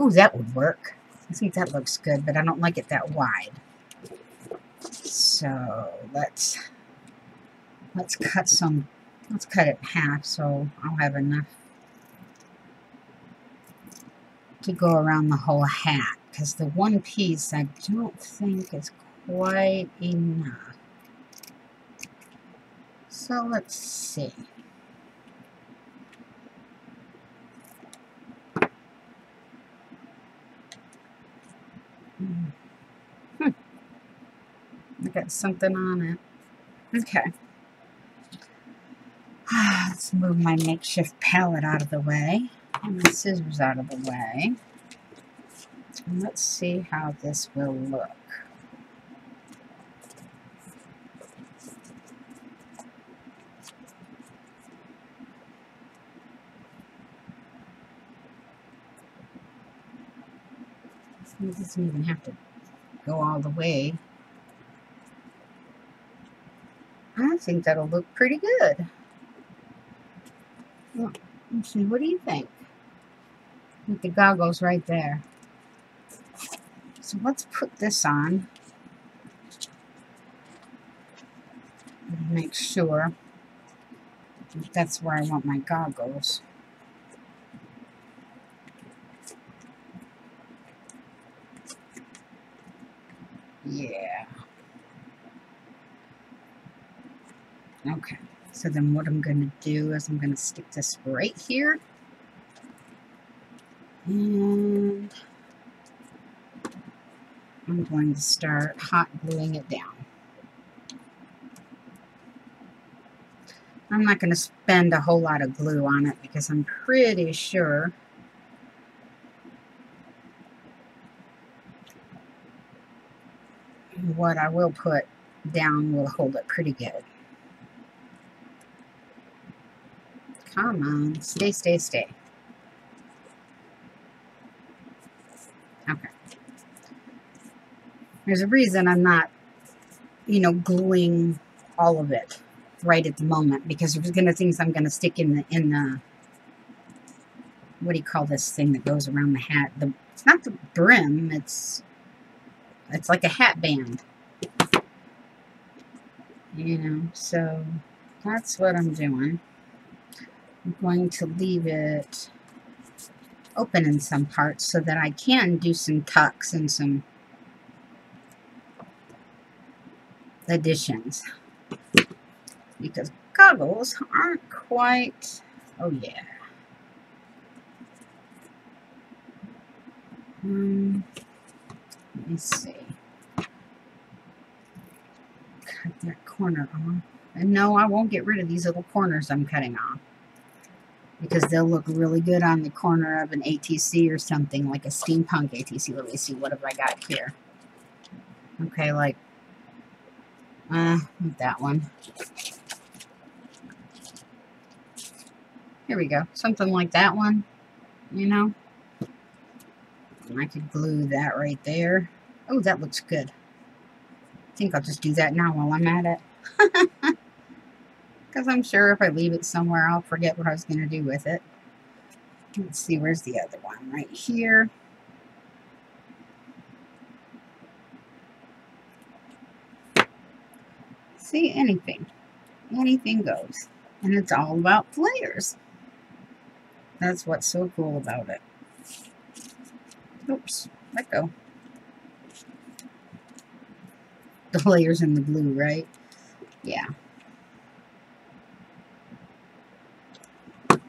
Ooh, that would work. I think that looks good, but I don't like it that wide. So let's let's cut some. Let's cut it in half so I'll have enough to go around the whole hat. Because the one piece I don't think is quite enough. So let's see. Hmm. I got something on it. Okay. Let's move my makeshift palette out of the way and the scissors out of the way. And let's see how this will look. It doesn't even have to go all the way. I think that'll look pretty good. Well, let's see, what do you think? With the goggles right there. So let's put this on. Make sure that that's where I want my goggles. Yeah. Okay, so then what I'm going to do is I'm going to stick this right here. And I'm going to start hot gluing it down. I'm not going to spend a whole lot of glue on it because I'm pretty sure what I will put down will hold it pretty good. Come on, stay, stay, stay. Okay. There's a reason I'm not, you know, gluing all of it right at the moment, because there's gonna things I'm gonna stick in the in the what do you call this thing that goes around the hat? The it's not the brim, it's It's like a hat band, you know, so that's what I'm doing. I'm going to leave it open in some parts so that I can do some tucks and some additions, because goggles aren't quite, oh yeah. Um, Let me see. Cut that corner off. And no, I won't get rid of these little corners I'm cutting off, because they'll look really good on the corner of an A T C or something, like a steampunk A T C. Let me see, what have I got here? Okay, like, uh, not that one. Here we go. Something like that one, you know? And I could glue that right there. Oh, that looks good. I think I'll just do that now while I'm at it. Because I'm sure if I leave it somewhere, I'll forget what I was going to do with it. Let's see, where's the other one? Right here. See, anything. Anything goes. And it's all about flares. That's what's so cool about it. Oops, let go. The layers in the glue, right? Yeah. Okay.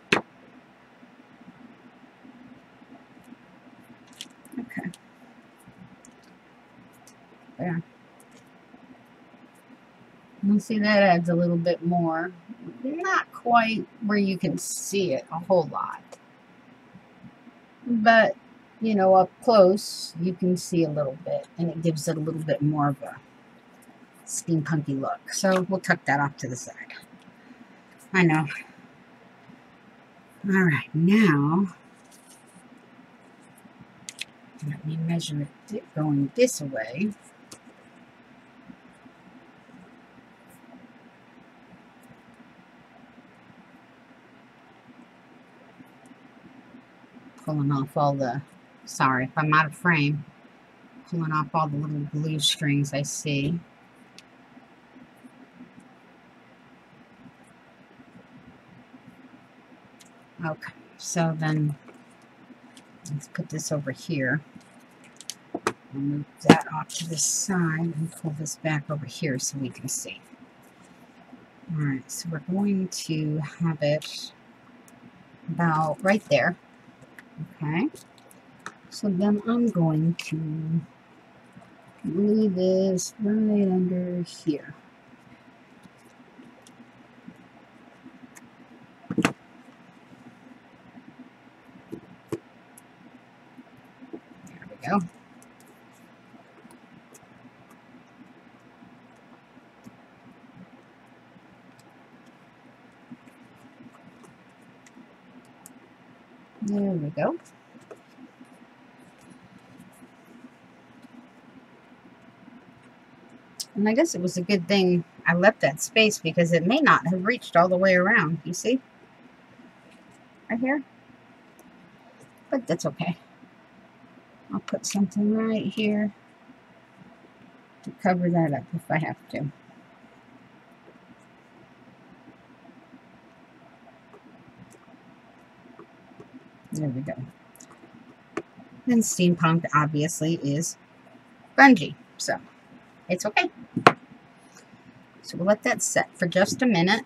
There. You see, that adds a little bit more. Not quite where you can see it a whole lot. But you know, up close, you can see a little bit, and it gives it a little bit more of a steampunky look. So we'll tuck that off to the side. I know. All right, now, let me measure it going this way. pulling off all the, sorry if I'm out of frame, pulling off all the little glue strings I see. Okay, so then let's put this over here. I'll move that off to the side and pull this back over here so we can see. Alright, so we're going to have it about right there. Okay, so then I'm going to glue this right under here. There we go. There we go. And I guess it was a good thing I left that space, because it may not have reached all the way around. You see? Right here? But that's okay. I'll put something right here to cover that up if I have to. There we go. And steampunk obviously is bungee, so it's okay. So we'll let that set for just a minute.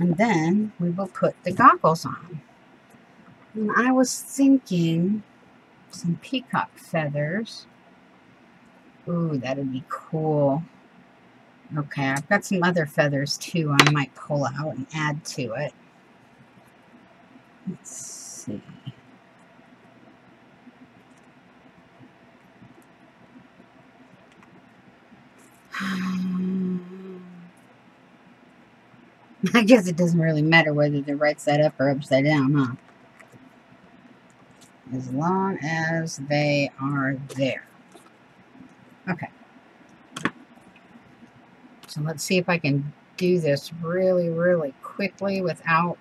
And then we will put the goggles on. And I was thinking some peacock feathers. Ooh, that'd be cool. Okay, I've got some other feathers too I might pull out and add to it. Let's see. I guess it doesn't really matter whether they're right side up or upside down, huh? As long as they are there. Okay. So let's see if I can do this really, really quickly without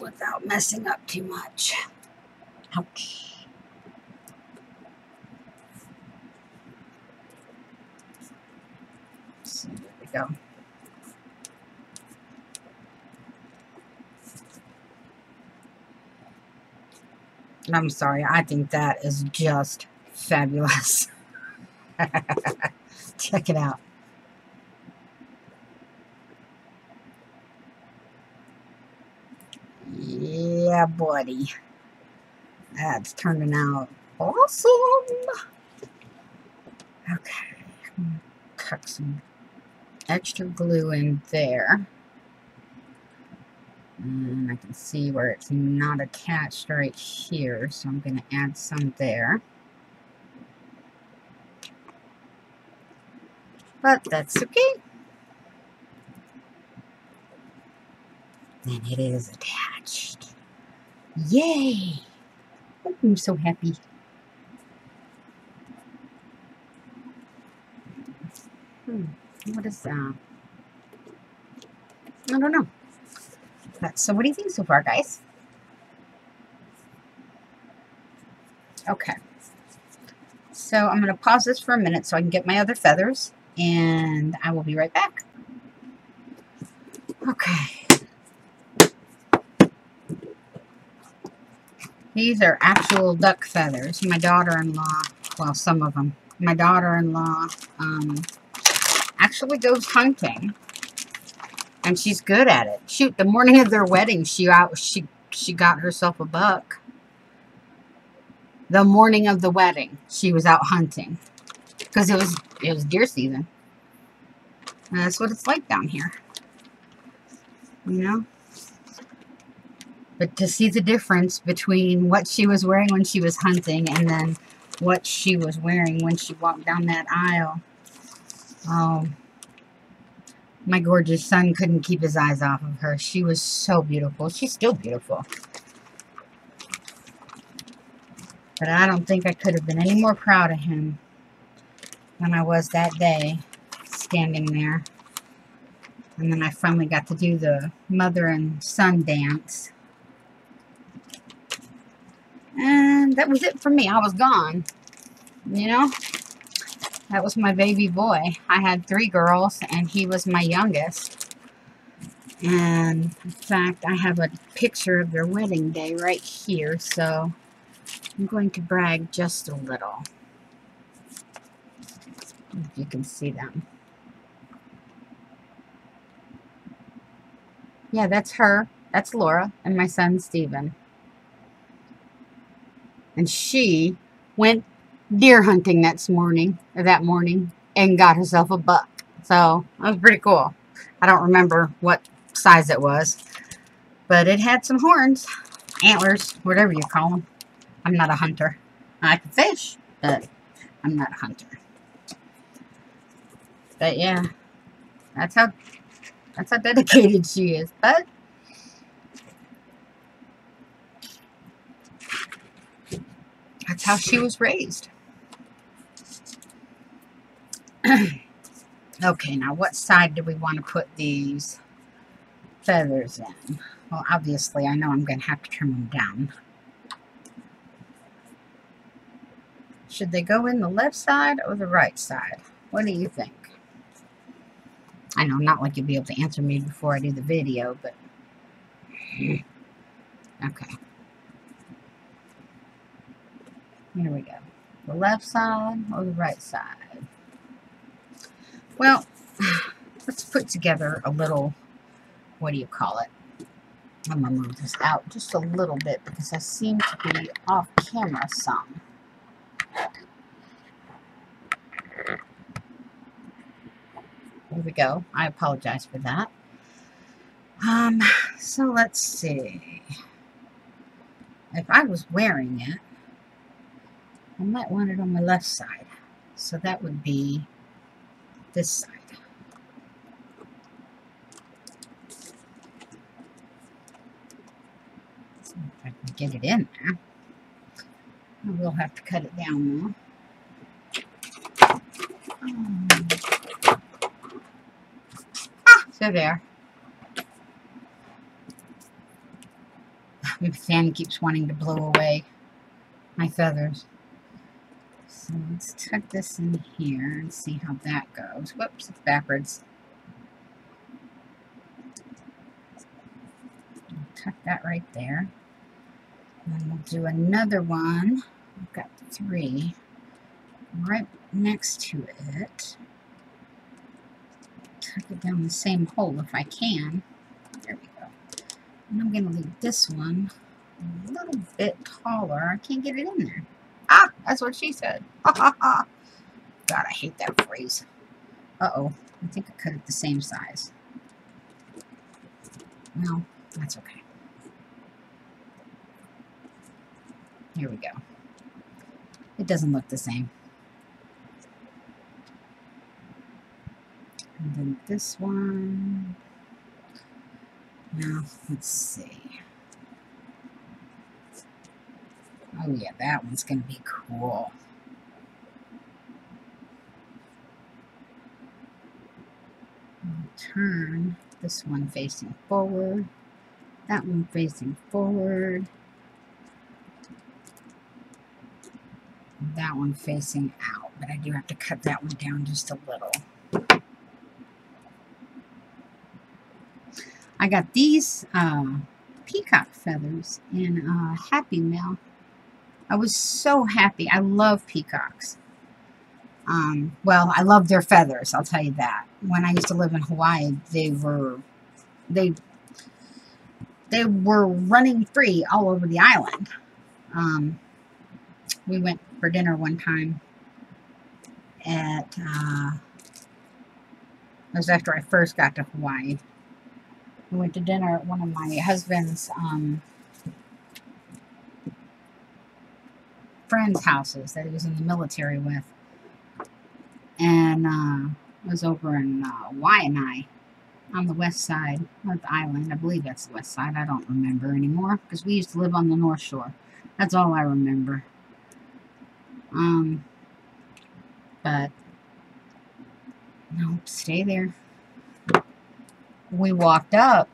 without messing up too much. Ouch. So there we go. I'm sorry, I think that is just fabulous. Check it out. Yeah, buddy. That's turning out awesome. Okay. I'm going to tuck some extra glue in there. And I can see where it's not attached right here, so I'm going to add some there. But that's okay. And it is attached. Yay! Oh, I'm so happy. Hmm, what is that? I don't know. But, so what do you think so far, guys? Okay. So I'm going to pause this for a minute so I can get my other feathers, and I will be right back. Okay. These are actual duck feathers. My daughter-in-law, well, some of them. My daughter-in-law um, actually goes hunting, and she's good at it. Shoot, the morning of their wedding, she out, she she got herself a buck. The morning of the wedding, she was out hunting because it was it was deer season. And that's what it's like down here, you know. But to see the difference between what she was wearing when she was hunting and then what she was wearing when she walked down that aisle. Oh, my gorgeous son couldn't keep his eyes off of her. She was so beautiful. She's still beautiful. But I don't think I could have been any more proud of him than I was that day standing there. And then I finally got to do the mother and son dance. And that was it for me. I was gone. You know? That was my baby boy. I had three girls, and he was my youngest. And, in fact, I have a picture of their wedding day right here, so I'm going to brag just a little. If you can see them. Yeah, that's her. That's Laura and my son, Steven. And she went deer hunting that morning, or that morning, and got herself a buck. So, that was pretty cool. I don't remember what size it was, but it had some horns, antlers, whatever you call them. I'm not a hunter. I can fish, but I'm not a hunter. But yeah, that's how that's how dedicated she is. But that's how she was raised. Okay, now what side do we want to put these feathers in? Well, obviously, I know I'm going to have to trim them down. Should they go in the left side or the right side? What do you think? I know, not like you'll be able to answer me before I do the video, but... Okay. Here we go. The left side or the right side? Well, let's put together a little... What do you call it? I'm going to move this out just a little bit because I seem to be off camera some. There we go. I apologize for that. Um, so let's see. If I was wearing it, I might want it on my left side. So that would be this side. Let's see if I can get it in there. I will have to cut it down now. Um, ah, so there. My fan keeps wanting to blow away my feathers. So let's tuck this in here and see how that goes. Whoops, it's backwards. I'll tuck that right there. And then we'll do another one. I've got three right next to it. Tuck it down the same hole if I can. There we go. And I'm going to leave this one a little bit taller. I can't get it in there. Ah, that's what she said. God, I hate that phrase. Uh-oh. I think I cut it the same size. No, that's okay. Here we go. It doesn't look the same. And then this one. Now, let's see. Oh yeah, that one's going to be cool. I'll turn this one facing forward. That one facing forward. That one facing out. But I do have to cut that one down just a little. I got these uh, peacock feathers in uh, Happy Mail. I was so happy. I love peacocks. Um, well, I love their feathers, I'll tell you that. When I used to live in Hawaii, they were they they were running free all over the island. Um, we went for dinner one time at uh, it was after I first got to Hawaii. We went to dinner at one of my husband's um, friends' houses that he was in the military with, and uh, it was over in uh, Waianae on the west side of the island. I believe that's the west side. I don't remember anymore because we used to live on the north shore. That's all I remember. Um, but Nope, stay there. We walked up,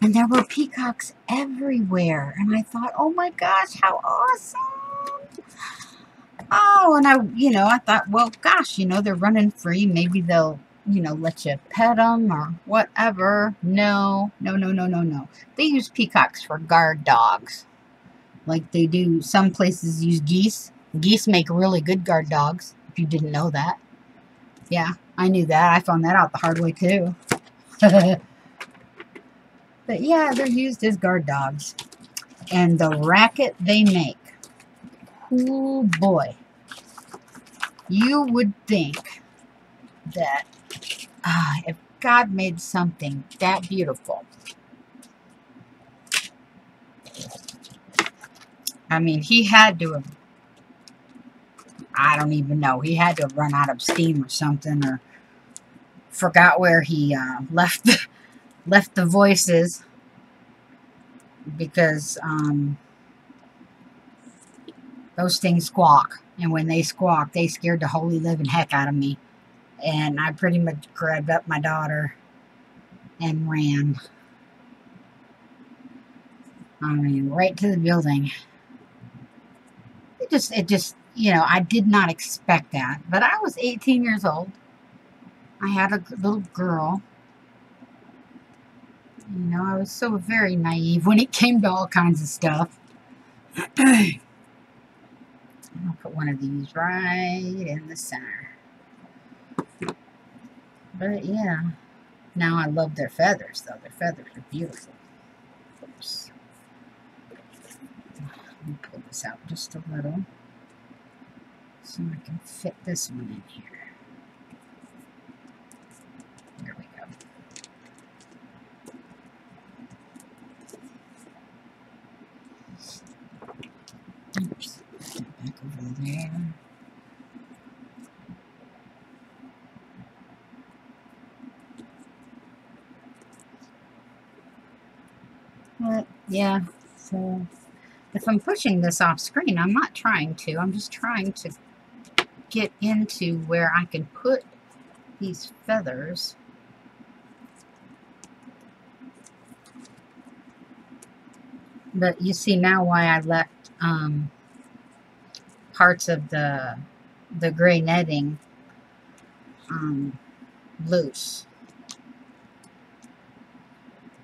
and there were peacocks everywhere. And I thought, oh my gosh, how awesome. Oh, and I, you know, I thought, well, gosh, you know, they're running free. Maybe they'll, you know, let you pet them or whatever. No, no, no, no, no, no. They use peacocks for guard dogs. Like they do, some places use geese. Geese make really good guard dogs, if you didn't know that. Yeah, I knew that. I found that out the hard way, too. But yeah, they're used as guard dogs. And the racket they make. Oh boy, you would think that uh, if God made something that beautiful, I mean, he had to have, I don't even know, he had to have run out of steam or something, or forgot where he uh, left, the, left the voices, because um, those things squawk, and when they squawk, they scared the holy living heck out of me, and I pretty much grabbed up my daughter and ran. I mean, right to the building. It just, it just, you know, I did not expect that, but I was eighteen years old. I had a little girl. You know, I was so very naive when it came to all kinds of stuff. I'll put one of these right in the center. But yeah. Now I love their feathers though. Their feathers are beautiful. Oops. Let me pull this out just a little. So I can fit this one in here. There we go. Oops. Back over there. But yeah, so if I'm pushing this off screen, I'm not trying to. I'm just trying to get into where I can put these feathers. But you see now why I left um, parts of the the gray netting um, loose,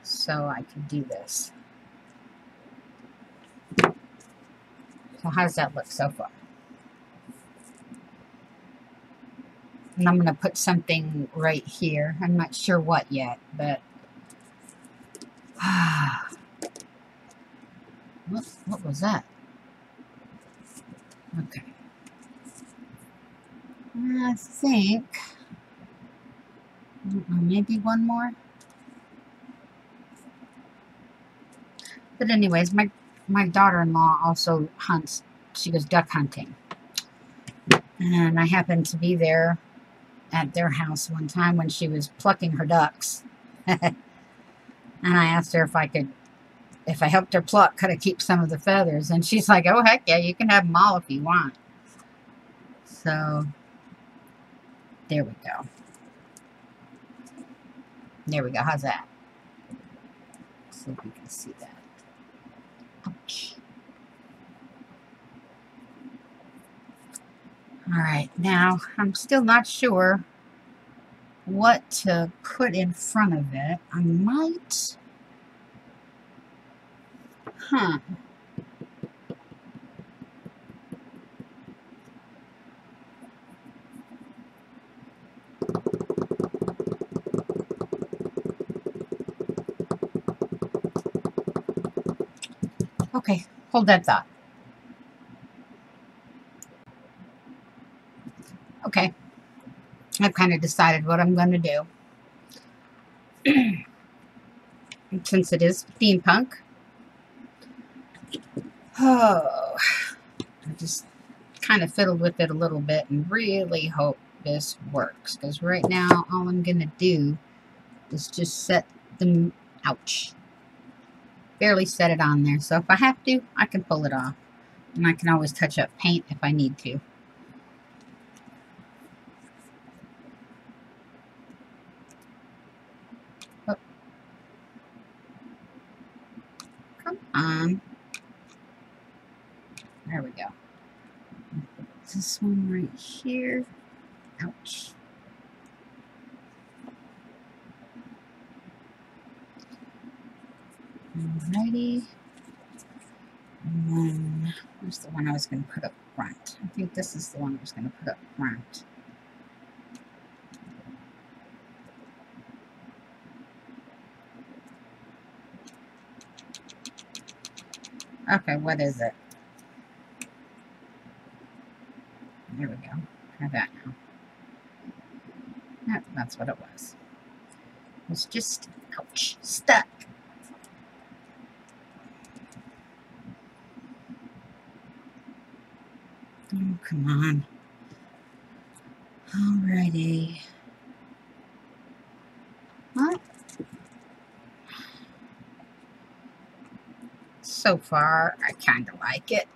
so I can do this. So how's that look so far? And I'm going to put something right here. I'm not sure what yet, but ah, what what was that? Okay. I think, I don't know, maybe one more. But anyways, my, my daughter-in-law also hunts. She goes duck hunting. And I happened to be there at their house one time when she was plucking her ducks. And I asked her if I could, if I helped her pluck, could I keep some of the feathers? And she's like, oh, heck yeah, you can have them all if you want. So, there we go. There we go. How's that? Let's see if we can see that. Ouch. All right, now I'm still not sure what to put in front of it. I might... Huh. Okay, hold that thought. Okay, I've kind of decided what I'm going to do. Since it is steampunk. Oh, I just kind of fiddled with it a little bit and really hope this works. Because right now, all I'm going to do is just set them, ouch, barely set it on there. So if I have to, I can pull it off. And I can always touch up paint if I need to. Come on. There we go. This one right here. Ouch. Alrighty. And then, where's the one I was going to put up front? I think this is the one I was going to put up front. Okay, what is it? There we go. Try that now. That, that's what it was. It was just, ouch, stuck. Oh, come on. Alrighty. Well, so far, I kind of like it.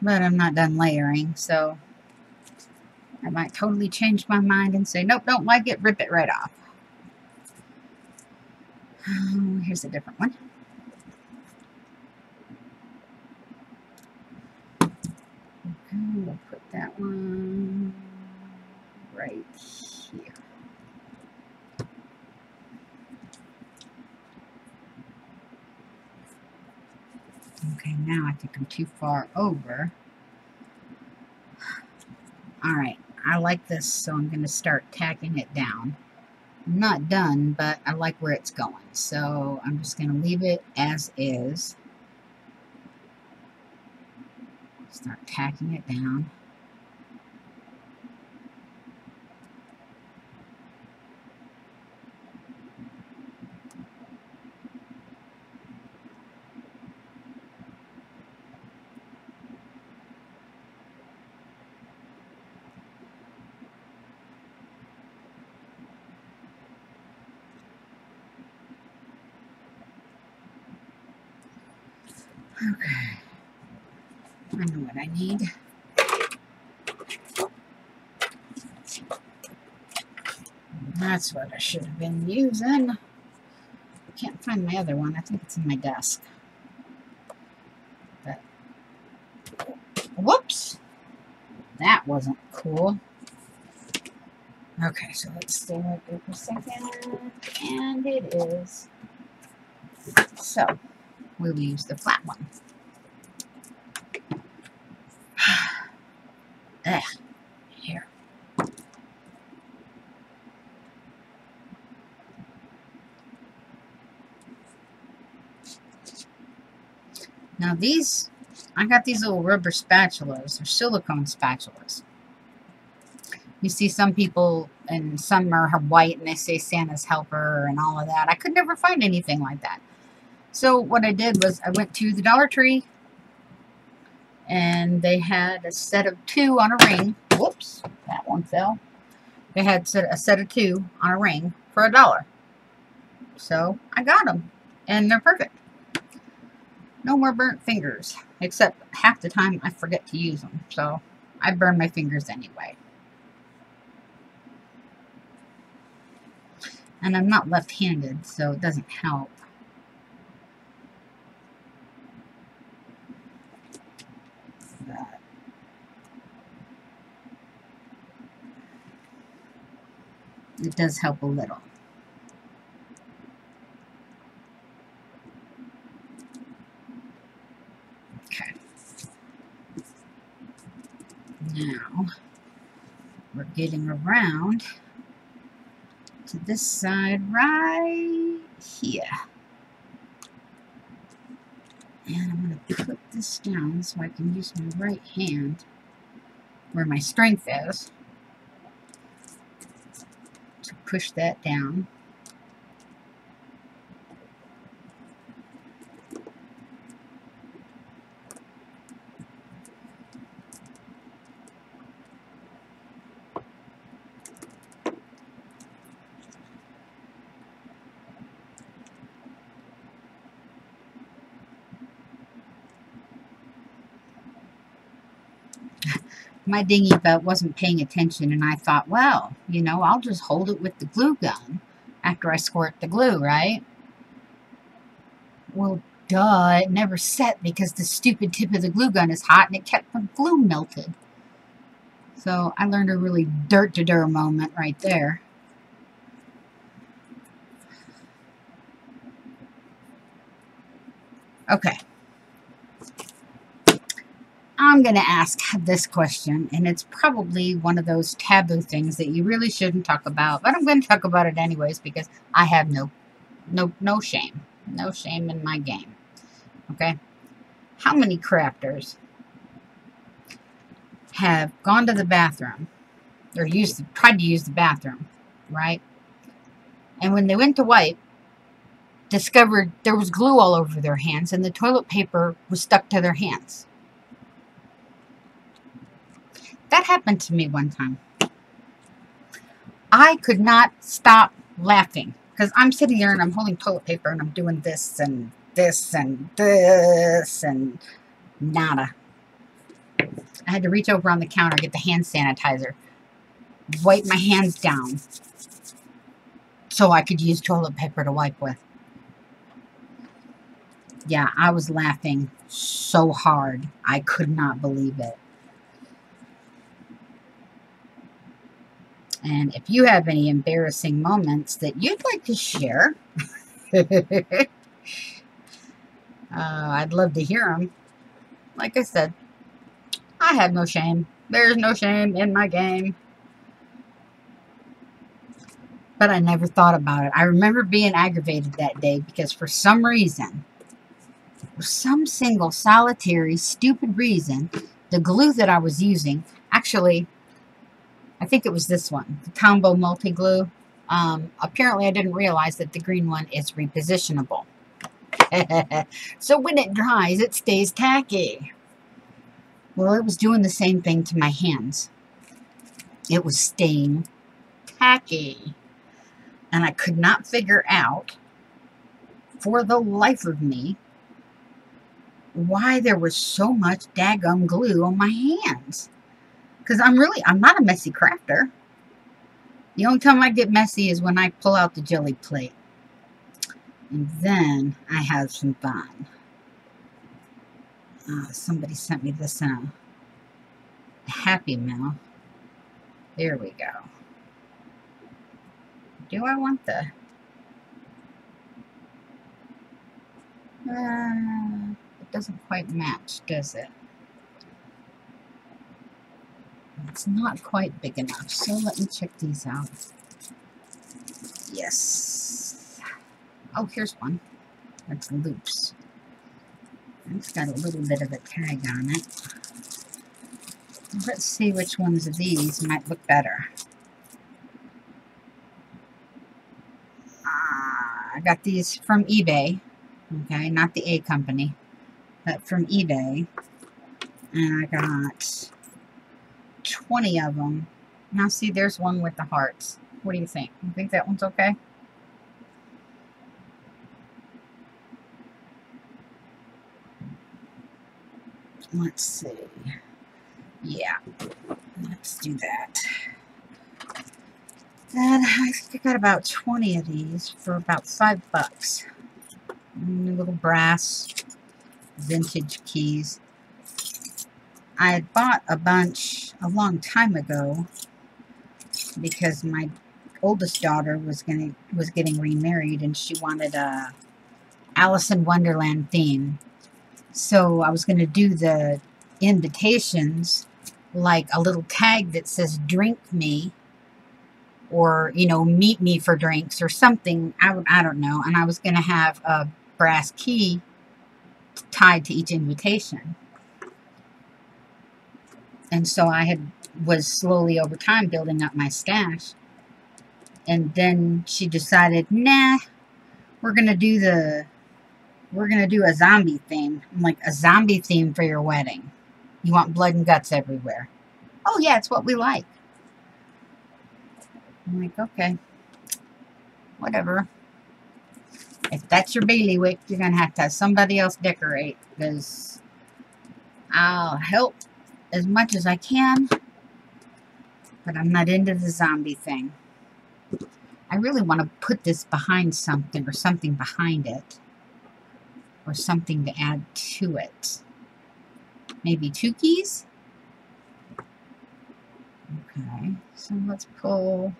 But I'm not done layering, so I might totally change my mind and say, nope, don't like it, rip it right off. Oh, here's a different one. Okay, we'll put that one right here. Okay, now I think I'm too far over. Alright, I like this, so I'm going to start tacking it down. I'm not done, but I like where it's going, so I'm just going to leave it as is. Start tacking it down. Okay, I know what I need. That's what I should have been using. I can't find my other one. I think it's in my desk. But, whoops! That wasn't cool. Okay, so let's stay right there for a second. And it is. So, we will use the flat one. Ugh, here. Now these, I got these little rubber spatulas, or silicone spatulas. You see some people, and some are white, and they say Santa's helper and all of that. I could never find anything like that. So what I did was I went to the Dollar Tree and they had a set of two on a ring. Whoops, that one fell. They had a set of two on a ring for a dollar. So I got them and they're perfect. No more burnt fingers, except half the time I forget to use them. So I burn my fingers anyway. And I'm not left-handed, so it doesn't help. That. It does help a little. Okay. Now we're getting around to this side right here. And I'm going to put this down so I can use my right hand where my strength is to push that down. My dinghy boat wasn't paying attention and I thought, well, you know, I'll just hold it with the glue gun. I after I squirt the glue, right? Well, duh, it never set because the stupid tip of the glue gun is hot and it kept the glue melted. So I learned a really dirt-to-dirt moment right there. Okay. I'm going to ask this question, and it's probably one of those taboo things that you really shouldn't talk about, but I'm going to talk about it anyways because I have no no no shame. No shame in my game. Okay? How many crafters have gone to the bathroom or used tried to use the bathroom, right? And when they went to wipe, discovered there was glue all over their hands and the toilet paper was stuck to their hands. That happened to me one time. I could not stop laughing because I'm sitting there and I'm holding toilet paper and I'm doing this and this and this and nada. I had to reach over on the counter, get the hand sanitizer, wipe my hands down so I could use toilet paper to wipe with. Yeah, I was laughing so hard. I could not believe it. And if you have any embarrassing moments that you'd like to share, uh, I'd love to hear them. Like I said, I have no shame. There's no shame in my game. But I never thought about it. I remember being aggravated that day because for some reason, for some single, solitary, stupid reason, the glue that I was using actually... I think it was this one, the Tombow multi-glue. Um, apparently, I didn't realize that the green one is repositionable. So when it dries, it stays tacky. Well, it was doing the same thing to my hands. It was staying tacky. And I could not figure out, for the life of me, why there was so much daggum glue on my hands. Because I'm really, I'm not a messy crafter. The only time I get messy is when I pull out the jelly plate. And then I have some fun. Oh, somebody sent me this uh, Happy Meal. There we go. Do I want the... Uh, it doesn't quite match, does it? It's not quite big enough, so let me check these out. Yes. Oh, here's one. That's loops. It's got a little bit of a tag on it. Let's see which ones of these might look better. Ah, I got these from eBay. Okay, not the A company, but from eBay. And I got... twenty of them. Now see, there's one with the hearts. What do you think? You think that one's okay? Let's see. Yeah. Let's do that. Then I think I got about twenty of these for about five bucks. And little brass vintage keys. I had bought a bunch a long time ago because my oldest daughter was gonna was getting remarried and she wanted a Alice in Wonderland theme. So I was gonna do the invitations like a little tag that says "Drink me," or you know, "Meet me for drinks" or something. I I don't know. And I was gonna have a brass key tied to each invitation. And so I had was slowly over time building up my stash. And then she decided, nah, we're gonna do the we're gonna do a zombie theme. I'm like, a zombie theme for your wedding. You want blood and guts everywhere. Oh yeah, it's what we like. I'm like, okay. Whatever. If that's your bailiwick, you're gonna have to have somebody else decorate, because I'll help as much as I can, but I'm not into the zombie thing. I really want to put this behind something, or something behind it, or something to add to it. Maybe two keys? Okay, so let's pull,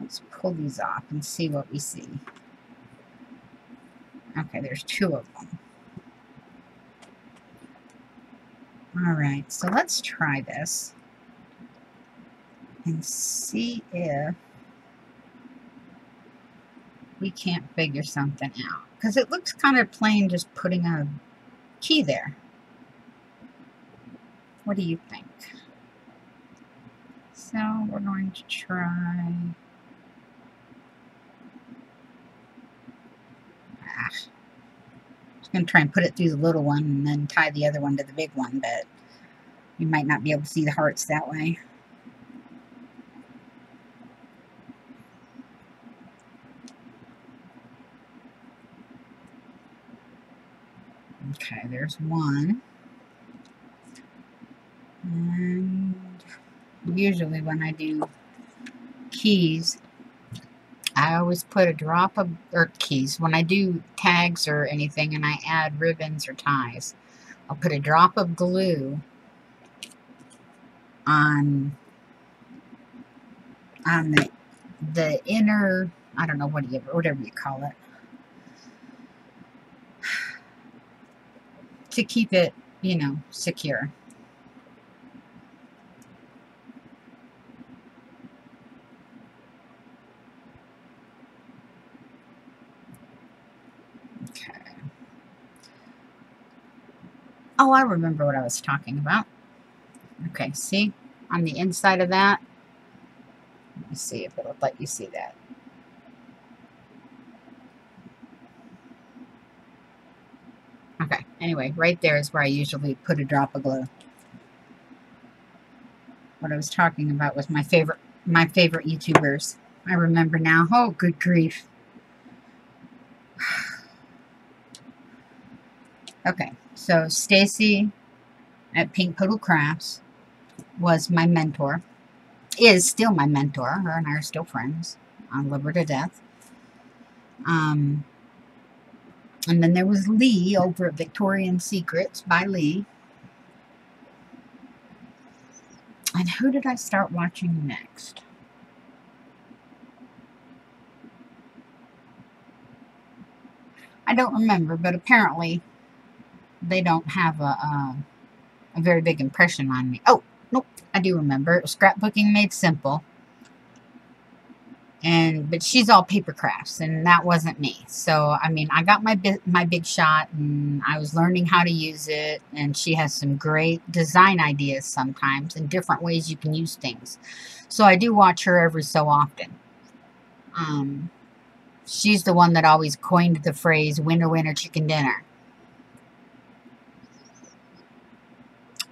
let's pull these off and see what we see. Okay, there's two of them. All right, so let's try this and see if we can't figure something out. Because it looks kind of plain just putting a key there. What do you think? So we're going to try... Ah. Just going to try and put it through the little one and then tie the other one to the big one, but you might not be able to see the hearts that way. Okay, there's one. And usually when I do keys, I always put a drop of, or keys, when I do tags or anything and I add ribbons or ties, I'll put a drop of glue on, on the, the inner, I don't know what you, whatever you call it, to keep it, you know, secure. Okay. Oh, I remember what I was talking about. Okay, see? On the inside of that. Let me see if it'll let you see that. Anyway, right there is where I usually put a drop of glue. What I was talking about was my favorite my favorite YouTubers. I remember now. Oh, good grief. Okay, so Stacy at Pink Poodle Crafts was my mentor. Is still my mentor. Her and I are still friends. On Liber to Death. Um... And then there was Lee over at Victorian Secrets by Lee. And who did I start watching next? I don't remember, but apparently they don't have a, a, a very big impression on me. Oh, nope, I do remember. It was Scrapbooking Made Simple. And, but she's all paper crafts, and that wasn't me. So, I mean, I got my, bi my big shot, and I was learning how to use it, and she has some great design ideas sometimes, and different ways you can use things. So I do watch her every so often. Um, she's the one that always coined the phrase, winner, winner, chicken dinner.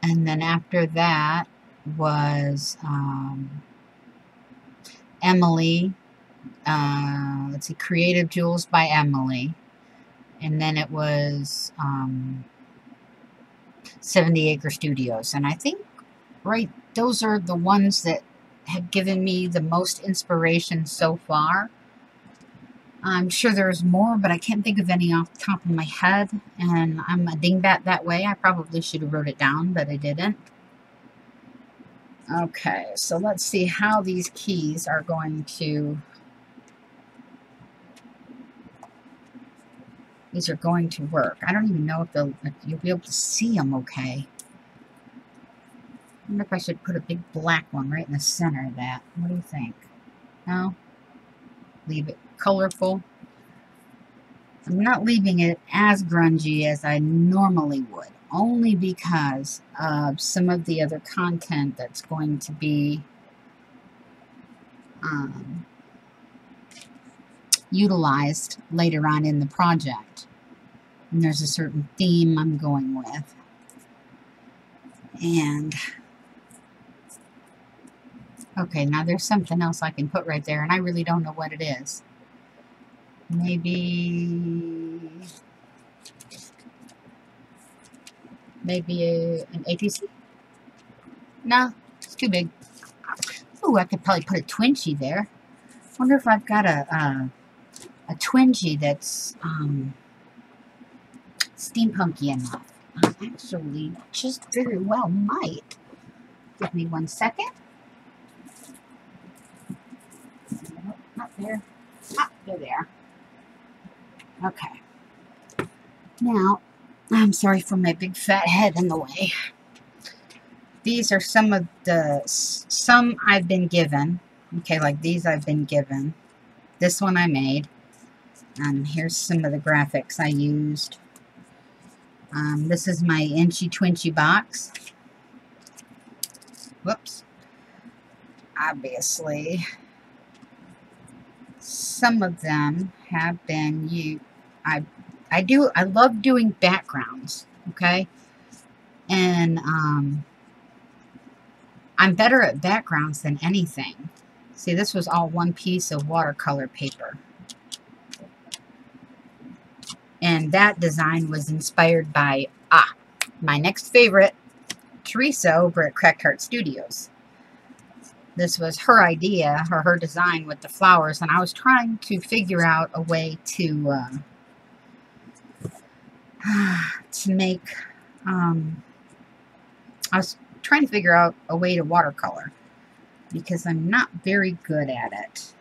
And then after that was, um... Emily, uh, let's see, Creative Jewels by Emily, and then it was um, seventy acre studios, and I think right those are the ones that have given me the most inspiration so far. I'm sure there's more, but I can't think of any off the top of my head, and I'm a dingbat that way. I probably should have wrote it down, but I didn't. Okay, so let's see how these keys are going to, these are going to work. I don't even know if they'll, if you'll be able to see them okay. I wonder if I should put a big black one right in the center of that. What do you think? No? Leave it colorful. I'm not leaving it as grungy as I normally would, only because of some of the other content that's going to be um, utilized later on in the project. And there's a certain theme I'm going with. And, okay, now there's something else I can put right there, and I really don't know what it is. Maybe... Maybe a, an A T C? No, it's too big. Ooh, Ooh, I could probably put a Twinchie there. I wonder if I've got a uh, a Twinchie that's um, steampunky enough. I actually just very well might. Give me one second. Nope, not there. Ah, they're there. Okay. Now, I'm sorry for my big fat head in the way. These are some of the, some I've been given. Okay, like these I've been given. This one I made. Um, here's some of the graphics I used. Um, this is my Inchy Twinchy box. Whoops. Obviously, some of them have been you. I, I do. I love doing backgrounds. Okay, and um, I'm better at backgrounds than anything. See, this was all one piece of watercolor paper. And that design was inspired by, ah, my next favorite, Teresa over at Cracked Heart Studios. This was her idea, or her design with the flowers, and I was trying to figure out a way to, uh, to make, um, I was trying to figure out a way to watercolor, because I'm not very good at it.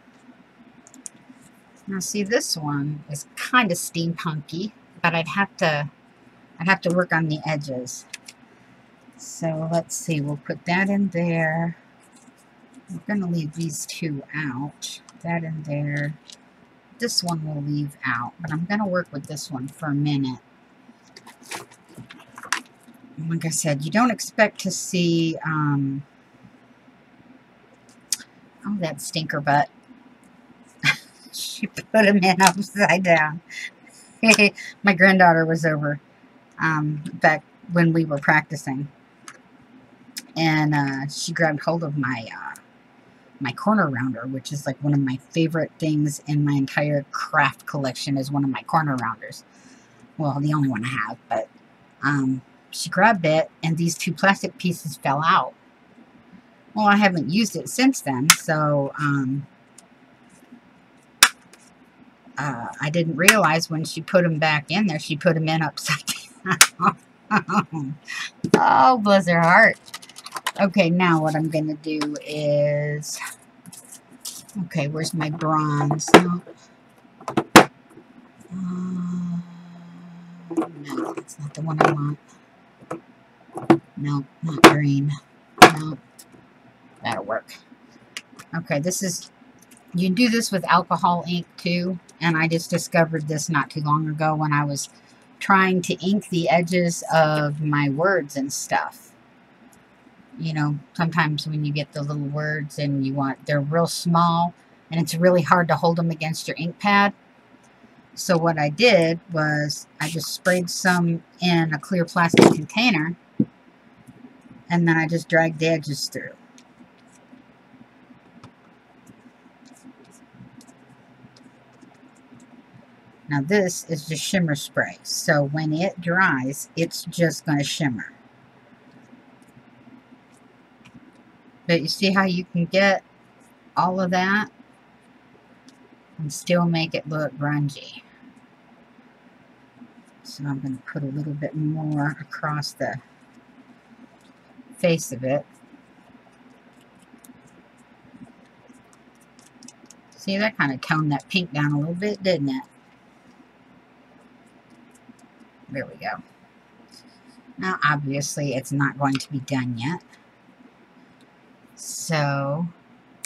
Now see, this one is kind of steampunky, but I'd have to, I'd have to work on the edges. So let's see, we'll put that in there. We're going to leave these two out. That in there. This one we'll leave out, but I'm going to work with this one for a minute. Like I said, you don't expect to see, um, oh, that stinker butt. She put him in upside down. My granddaughter was over um, back when we were practicing. And uh, she grabbed hold of my uh, my corner rounder, which is like one of my favorite things in my entire craft collection is one of my corner rounders. Well, the only one I have, but um, she grabbed it and these two plastic pieces fell out. Well, I haven't used it since then, so... Um, Uh, I didn't realize when she put them back in there, she put them in upside down. Oh, bless her heart. Okay, now what I'm going to do is... Okay, where's my bronze? No, uh, no, that's not the one I want. No, not green. No, that'll work. Okay, this is... You can do this with alcohol ink too, and I just discovered this not too long ago when I was trying to ink the edges of my words and stuff. You know, sometimes when you get the little words and you want, they're real small, and it's really hard to hold them against your ink pad. So what I did was I just sprayed some in a clear plastic container, and then I just dragged the edges through. Now this is just shimmer spray, so when it dries, it's just going to shimmer. But you see how you can get all of that and still make it look grungy. So I'm going to put a little bit more across the face of it. See, that kind of toned that pink down a little bit, didn't it? There we go. Now, obviously, it's not going to be done yet. So,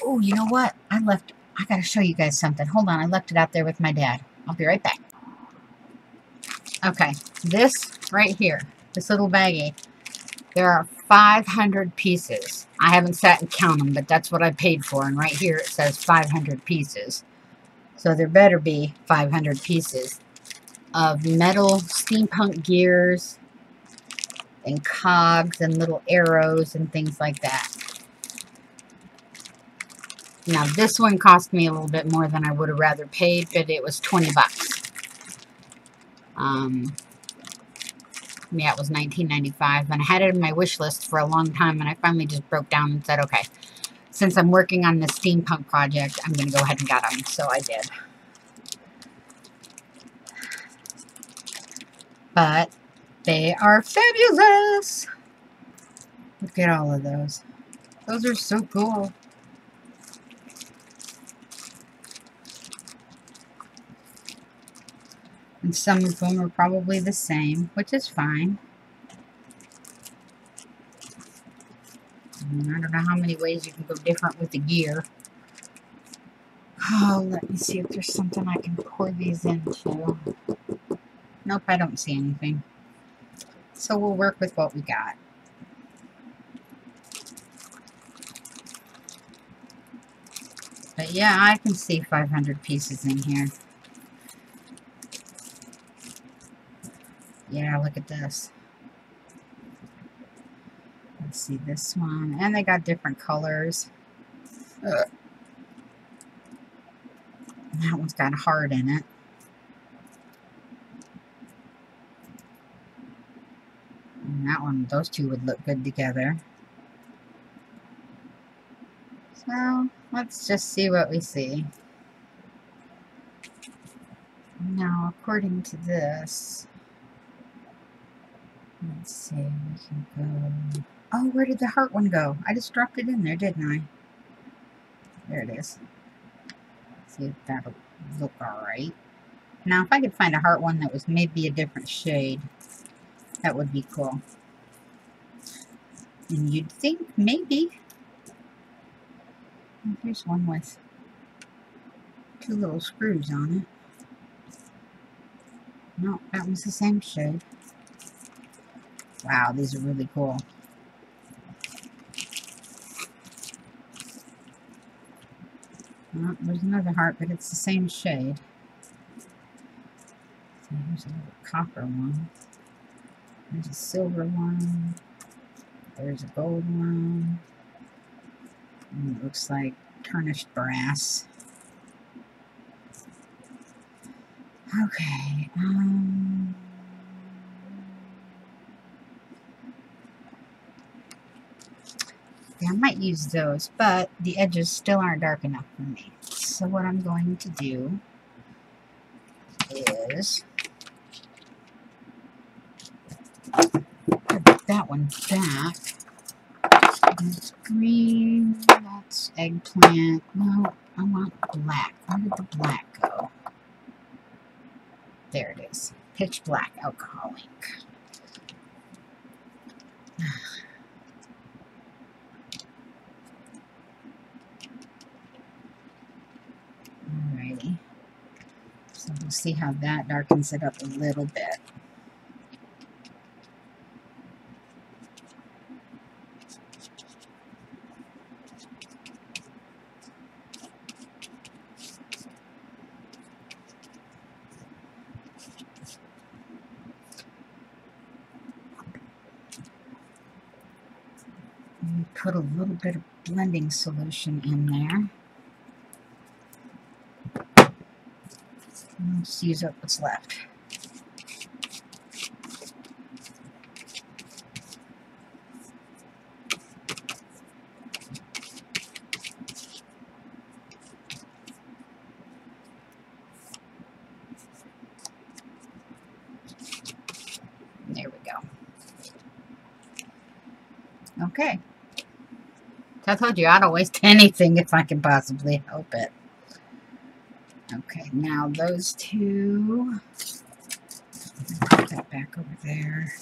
oh, you know what? I left, I gotta show you guys something. Hold on, I left it out there with my dad. I'll be right back. Okay, this right here, this little baggie, there are five hundred pieces. I haven't sat and counted them, but that's what I paid for. And right here, it says five hundred pieces. So there better be five hundred pieces of metal steampunk gears and cogs and little arrows and things like that. Now this one cost me a little bit more than I would have rather paid, but it was twenty bucks. Um, yeah, it was nineteen ninety-five, and I had it in my wish list for a long time, and I finally just broke down and said, okay. since I'm working on the steampunk project, I'm going to go ahead and get them. So I did. But they are fabulous. Look at all of those. Those are so cool. And some of them are probably the same, which is fine. And I don't know how many ways you can go different with the gear. Oh, let me see if there's something I can pour these into. Nope, I don't see anything. So we'll work with what we got. But yeah, I can see five hundred pieces in here. Yeah, look at this. Let's see this one. And they got different colors. Ugh. That one's got heart in it. And that one, those two would look good together. So, let's just see what we see. Now, according to this... Let's see, we can go... Oh, where did the heart one go? I just dropped it in there, didn't I? There it is. Let's see if that'll look alright. Now, if I could find a heart one that was maybe a different shade, that would be cool. And you'd think, maybe... Here's one with two little screws on it. No, that one's the same shade. Wow, these are really cool. Oh, there's another heart, but it's the same shade. So here's a little copper one. There's a silver one. There's a gold one. And it looks like tarnished brass. Okay, um... I might use those, but the edges still aren't dark enough for me. So what I'm going to do is put that one back. That's green, that's eggplant. No, I want black. Where did the black go? There it is. Pitch black alcohol ink. Alrighty, so we'll see how that darkens it up a little bit. And we put a little bit of blending solution in there. Let's use up what's left. There we go. Okay. I told you I don't waste anything if I can possibly help it. Okay, now those two, put that back over there,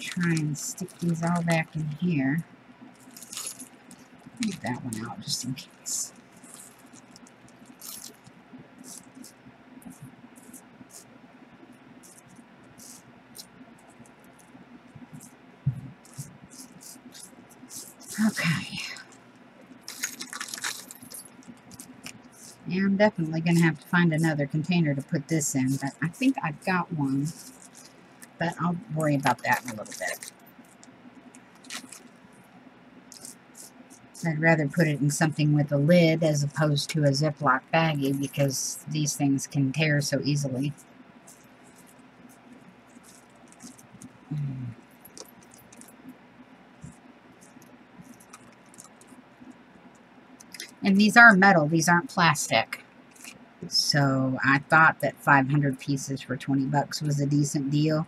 try and stick these all back in here, leave that one out just in case. Okay. Yeah, I'm definitely going to have to find another container to put this in, but I think I've got one, but I'll worry about that in a little bit. I'd rather put it in something with a lid as opposed to a Ziploc baggie because these things can tear so easily. And these are metal. These aren't plastic. So I thought that five hundred pieces for twenty bucks was a decent deal.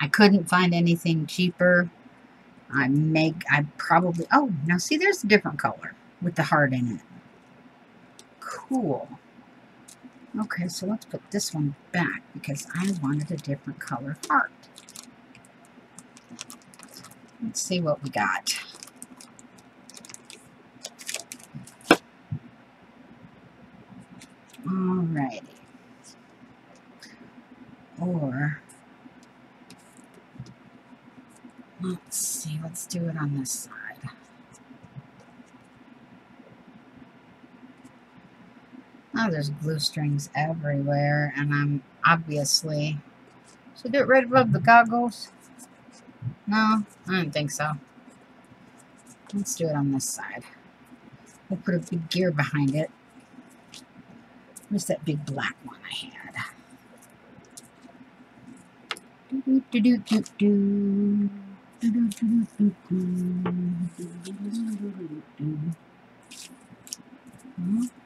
I couldn't find anything cheaper. I make, I probably, oh, now see, there's a different color with the heart in it. Cool. Okay, so let's put this one back because I wanted a different color heart. Let's see what we got. Alrighty. Or, let's see, let's do it on this side. Oh, there's glue strings everywhere, and I'm obviously... Should I do it right above the goggles? No, I don't think so. Let's do it on this side. We'll put a big gear behind it. Where's that big black one I had? Do do do do do do do do do.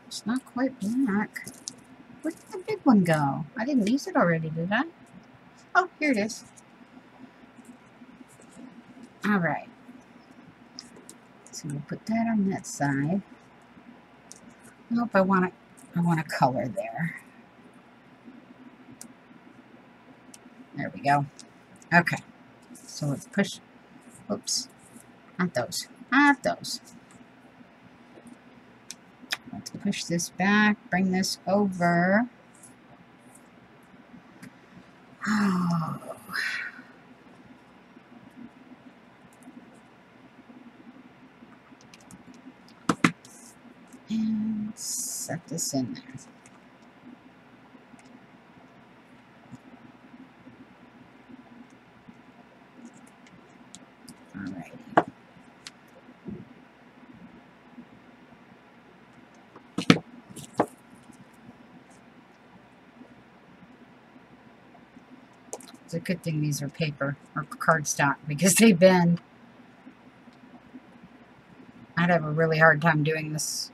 It's not quite black. Where did the big one go? I didn't use it already, did I? Oh, here it is. All right. So we'll put that on that side. Nope, I want to. I want a color there. There we go. Okay. So let's push. Oops. Not those. Not those. Let's push this back. Bring this over. Oh. And set this in there. It's a good thing these are paper or cardstock because they bend. I'd have a really hard time doing this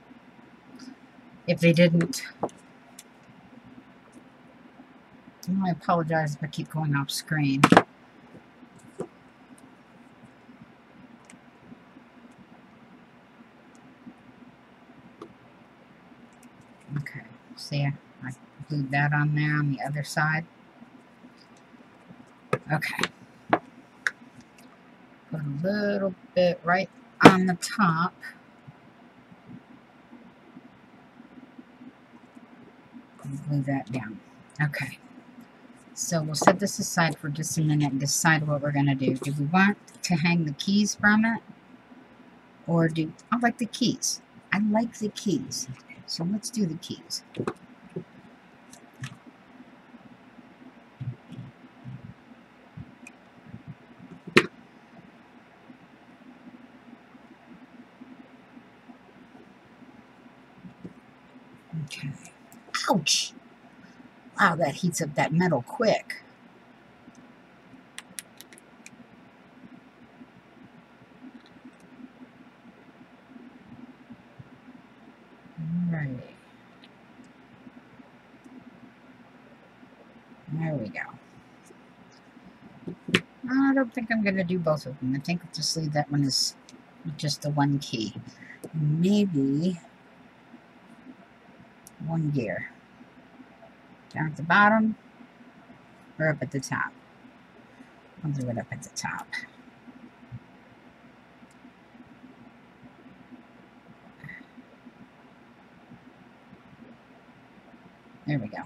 if they didn't. I apologize if I keep going off screen. Okay, see, I glued that on there on the other side. Okay. Put a little bit right on the top. And glue that down. Okay. So we'll set this aside for just a minute and decide what we're going to do. Do we want to hang the keys from it? Or do... I like the keys. I like the keys. So let's do the keys. Ouch! Wow, that heats up that metal quick. Alrighty. There we go. I don't think I'm going to do both of them. I think I'll just leave that one as just the one key. Maybe one gear. Down at the bottom or up at the top? I'll do it up at the top. There we go.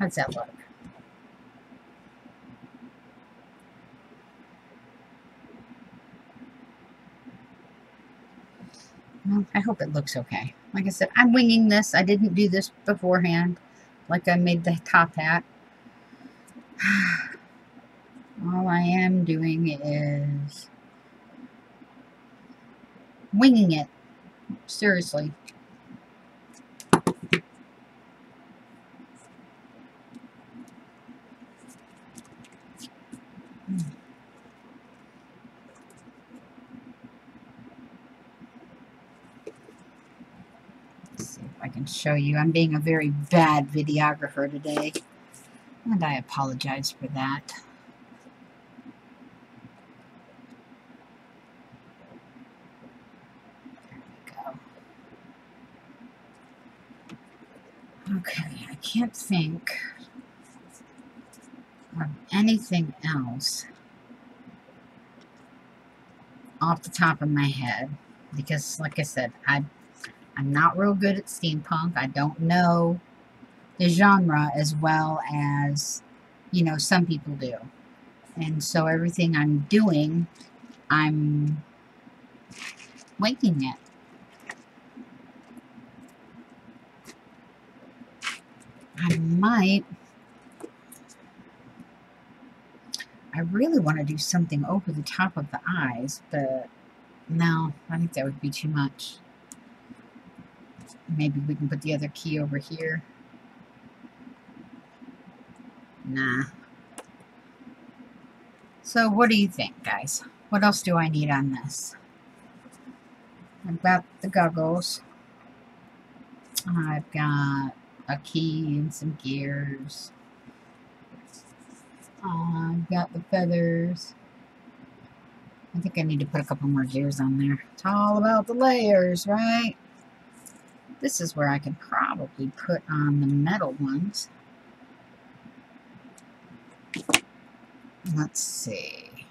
How's that look? I hope it looks okay. Like I said, I'm winging this. I didn't do this beforehand. Like I made the top hat. All I am doing is winging it. Seriously. can show you. I'm being a very bad videographer today, and I apologize for that. Okay, I can't think of anything else off the top of my head, because like I said, I, I'm not real good at steampunk. I don't know the genre as well as, you know, some people do. And so everything I'm doing, I'm making it. I might, I really want to do something over the top of the eyes, but no, I think that would be too much. Maybe we can put the other key over here. Nah. So what do you think, guys? What else do I need on this? I've got the goggles. I've got a key and some gears. Uh, I've got the feathers. I think I need to put a couple more gears on there. It's all about the layers, right? This is where I could probably put on the metal ones. Let's see.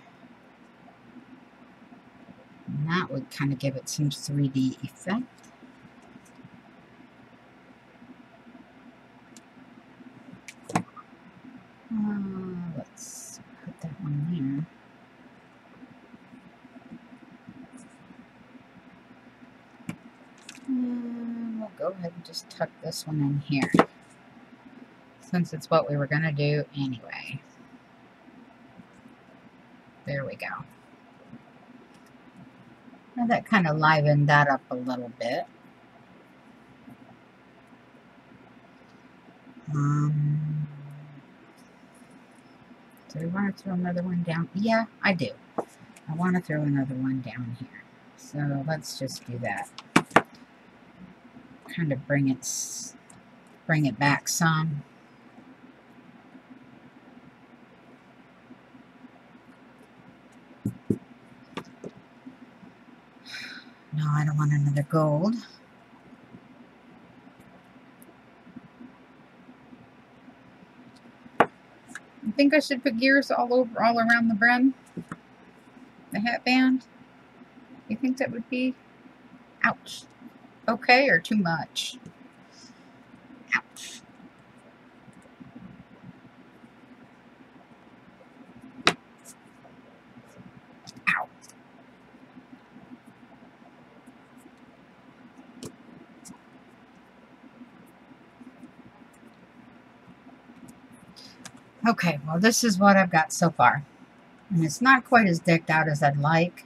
And that would kind of give it some three D effect. Just tuck this one in here, since it's what we were going to do anyway. There we go. Now that kind of livened that up a little bit. Um, do we want to throw another one down? Yeah, I do. I want to throw another one down here. So let's just do that. Kind of bring it, bring it back some. No, I don't want another gold. I think I should put gears all over, all around the brim, the hatband. You think that would be, ouch. Okay, or too much? Ouch. Ow. Okay, well, this is what I've got so far. And it's not quite as decked out as I'd like.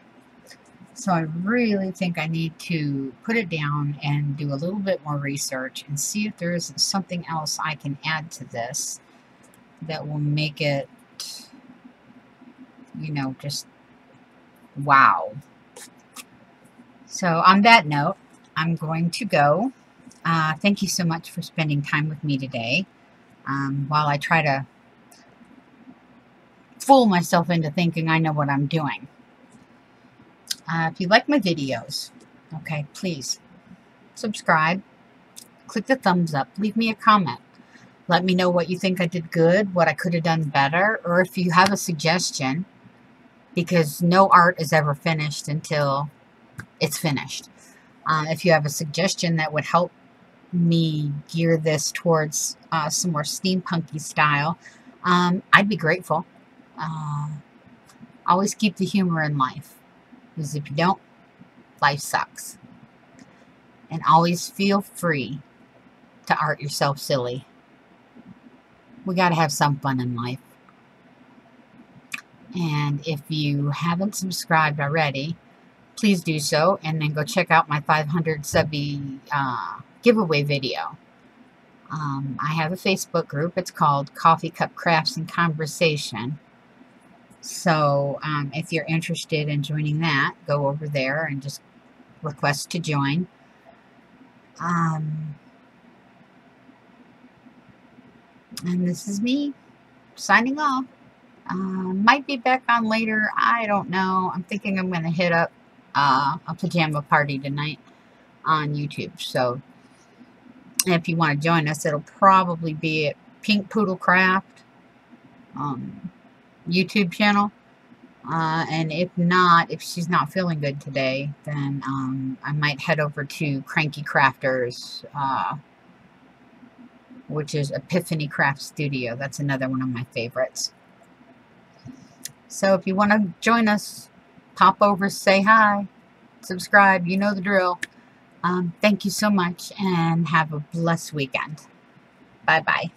So I really think I need to put it down and do a little bit more research and see if there isn't something else I can add to this that will make it, you know, just wow. So on that note, I'm going to go. Uh, thank you so much for spending time with me today. Um, while I try to fool myself into thinking I know what I'm doing. Uh, if you like my videos, okay, please subscribe, click the thumbs up, leave me a comment. Let me know what you think I did good, what I could have done better, or if you have a suggestion, because no art is ever finished until it's finished. Uh, if you have a suggestion that would help me gear this towards uh, some more steampunky style, um, I'd be grateful. Uh, always keep the humor in life. Because if you don't, life sucks. And always feel free to art yourself silly. We got to have some fun in life. And if you haven't subscribed already, please do so. And then go check out my five hundred subby uh, giveaway video. Um, I have a Facebook group. It's called Coffee Cup Crafts and Conversation. So um, if you're interested in joining that, go over there and just request to join. Um, And this is me signing off. Uh, might be back on later. I don't know. I'm thinking I'm going to hit up uh, a pajama party tonight on YouTube. So if you want to join us, it'll probably be at Pink Poodle Craft um, YouTube channel. Uh, and if not, if she's not feeling good today, then um, I might head over to Cranky Crafters, uh, which is Epiphany Craft Studio. That's another one of my favorites. So if you want to join us, pop over, say hi, subscribe, you know the drill. Um, thank you so much, and have a blessed weekend. Bye-bye.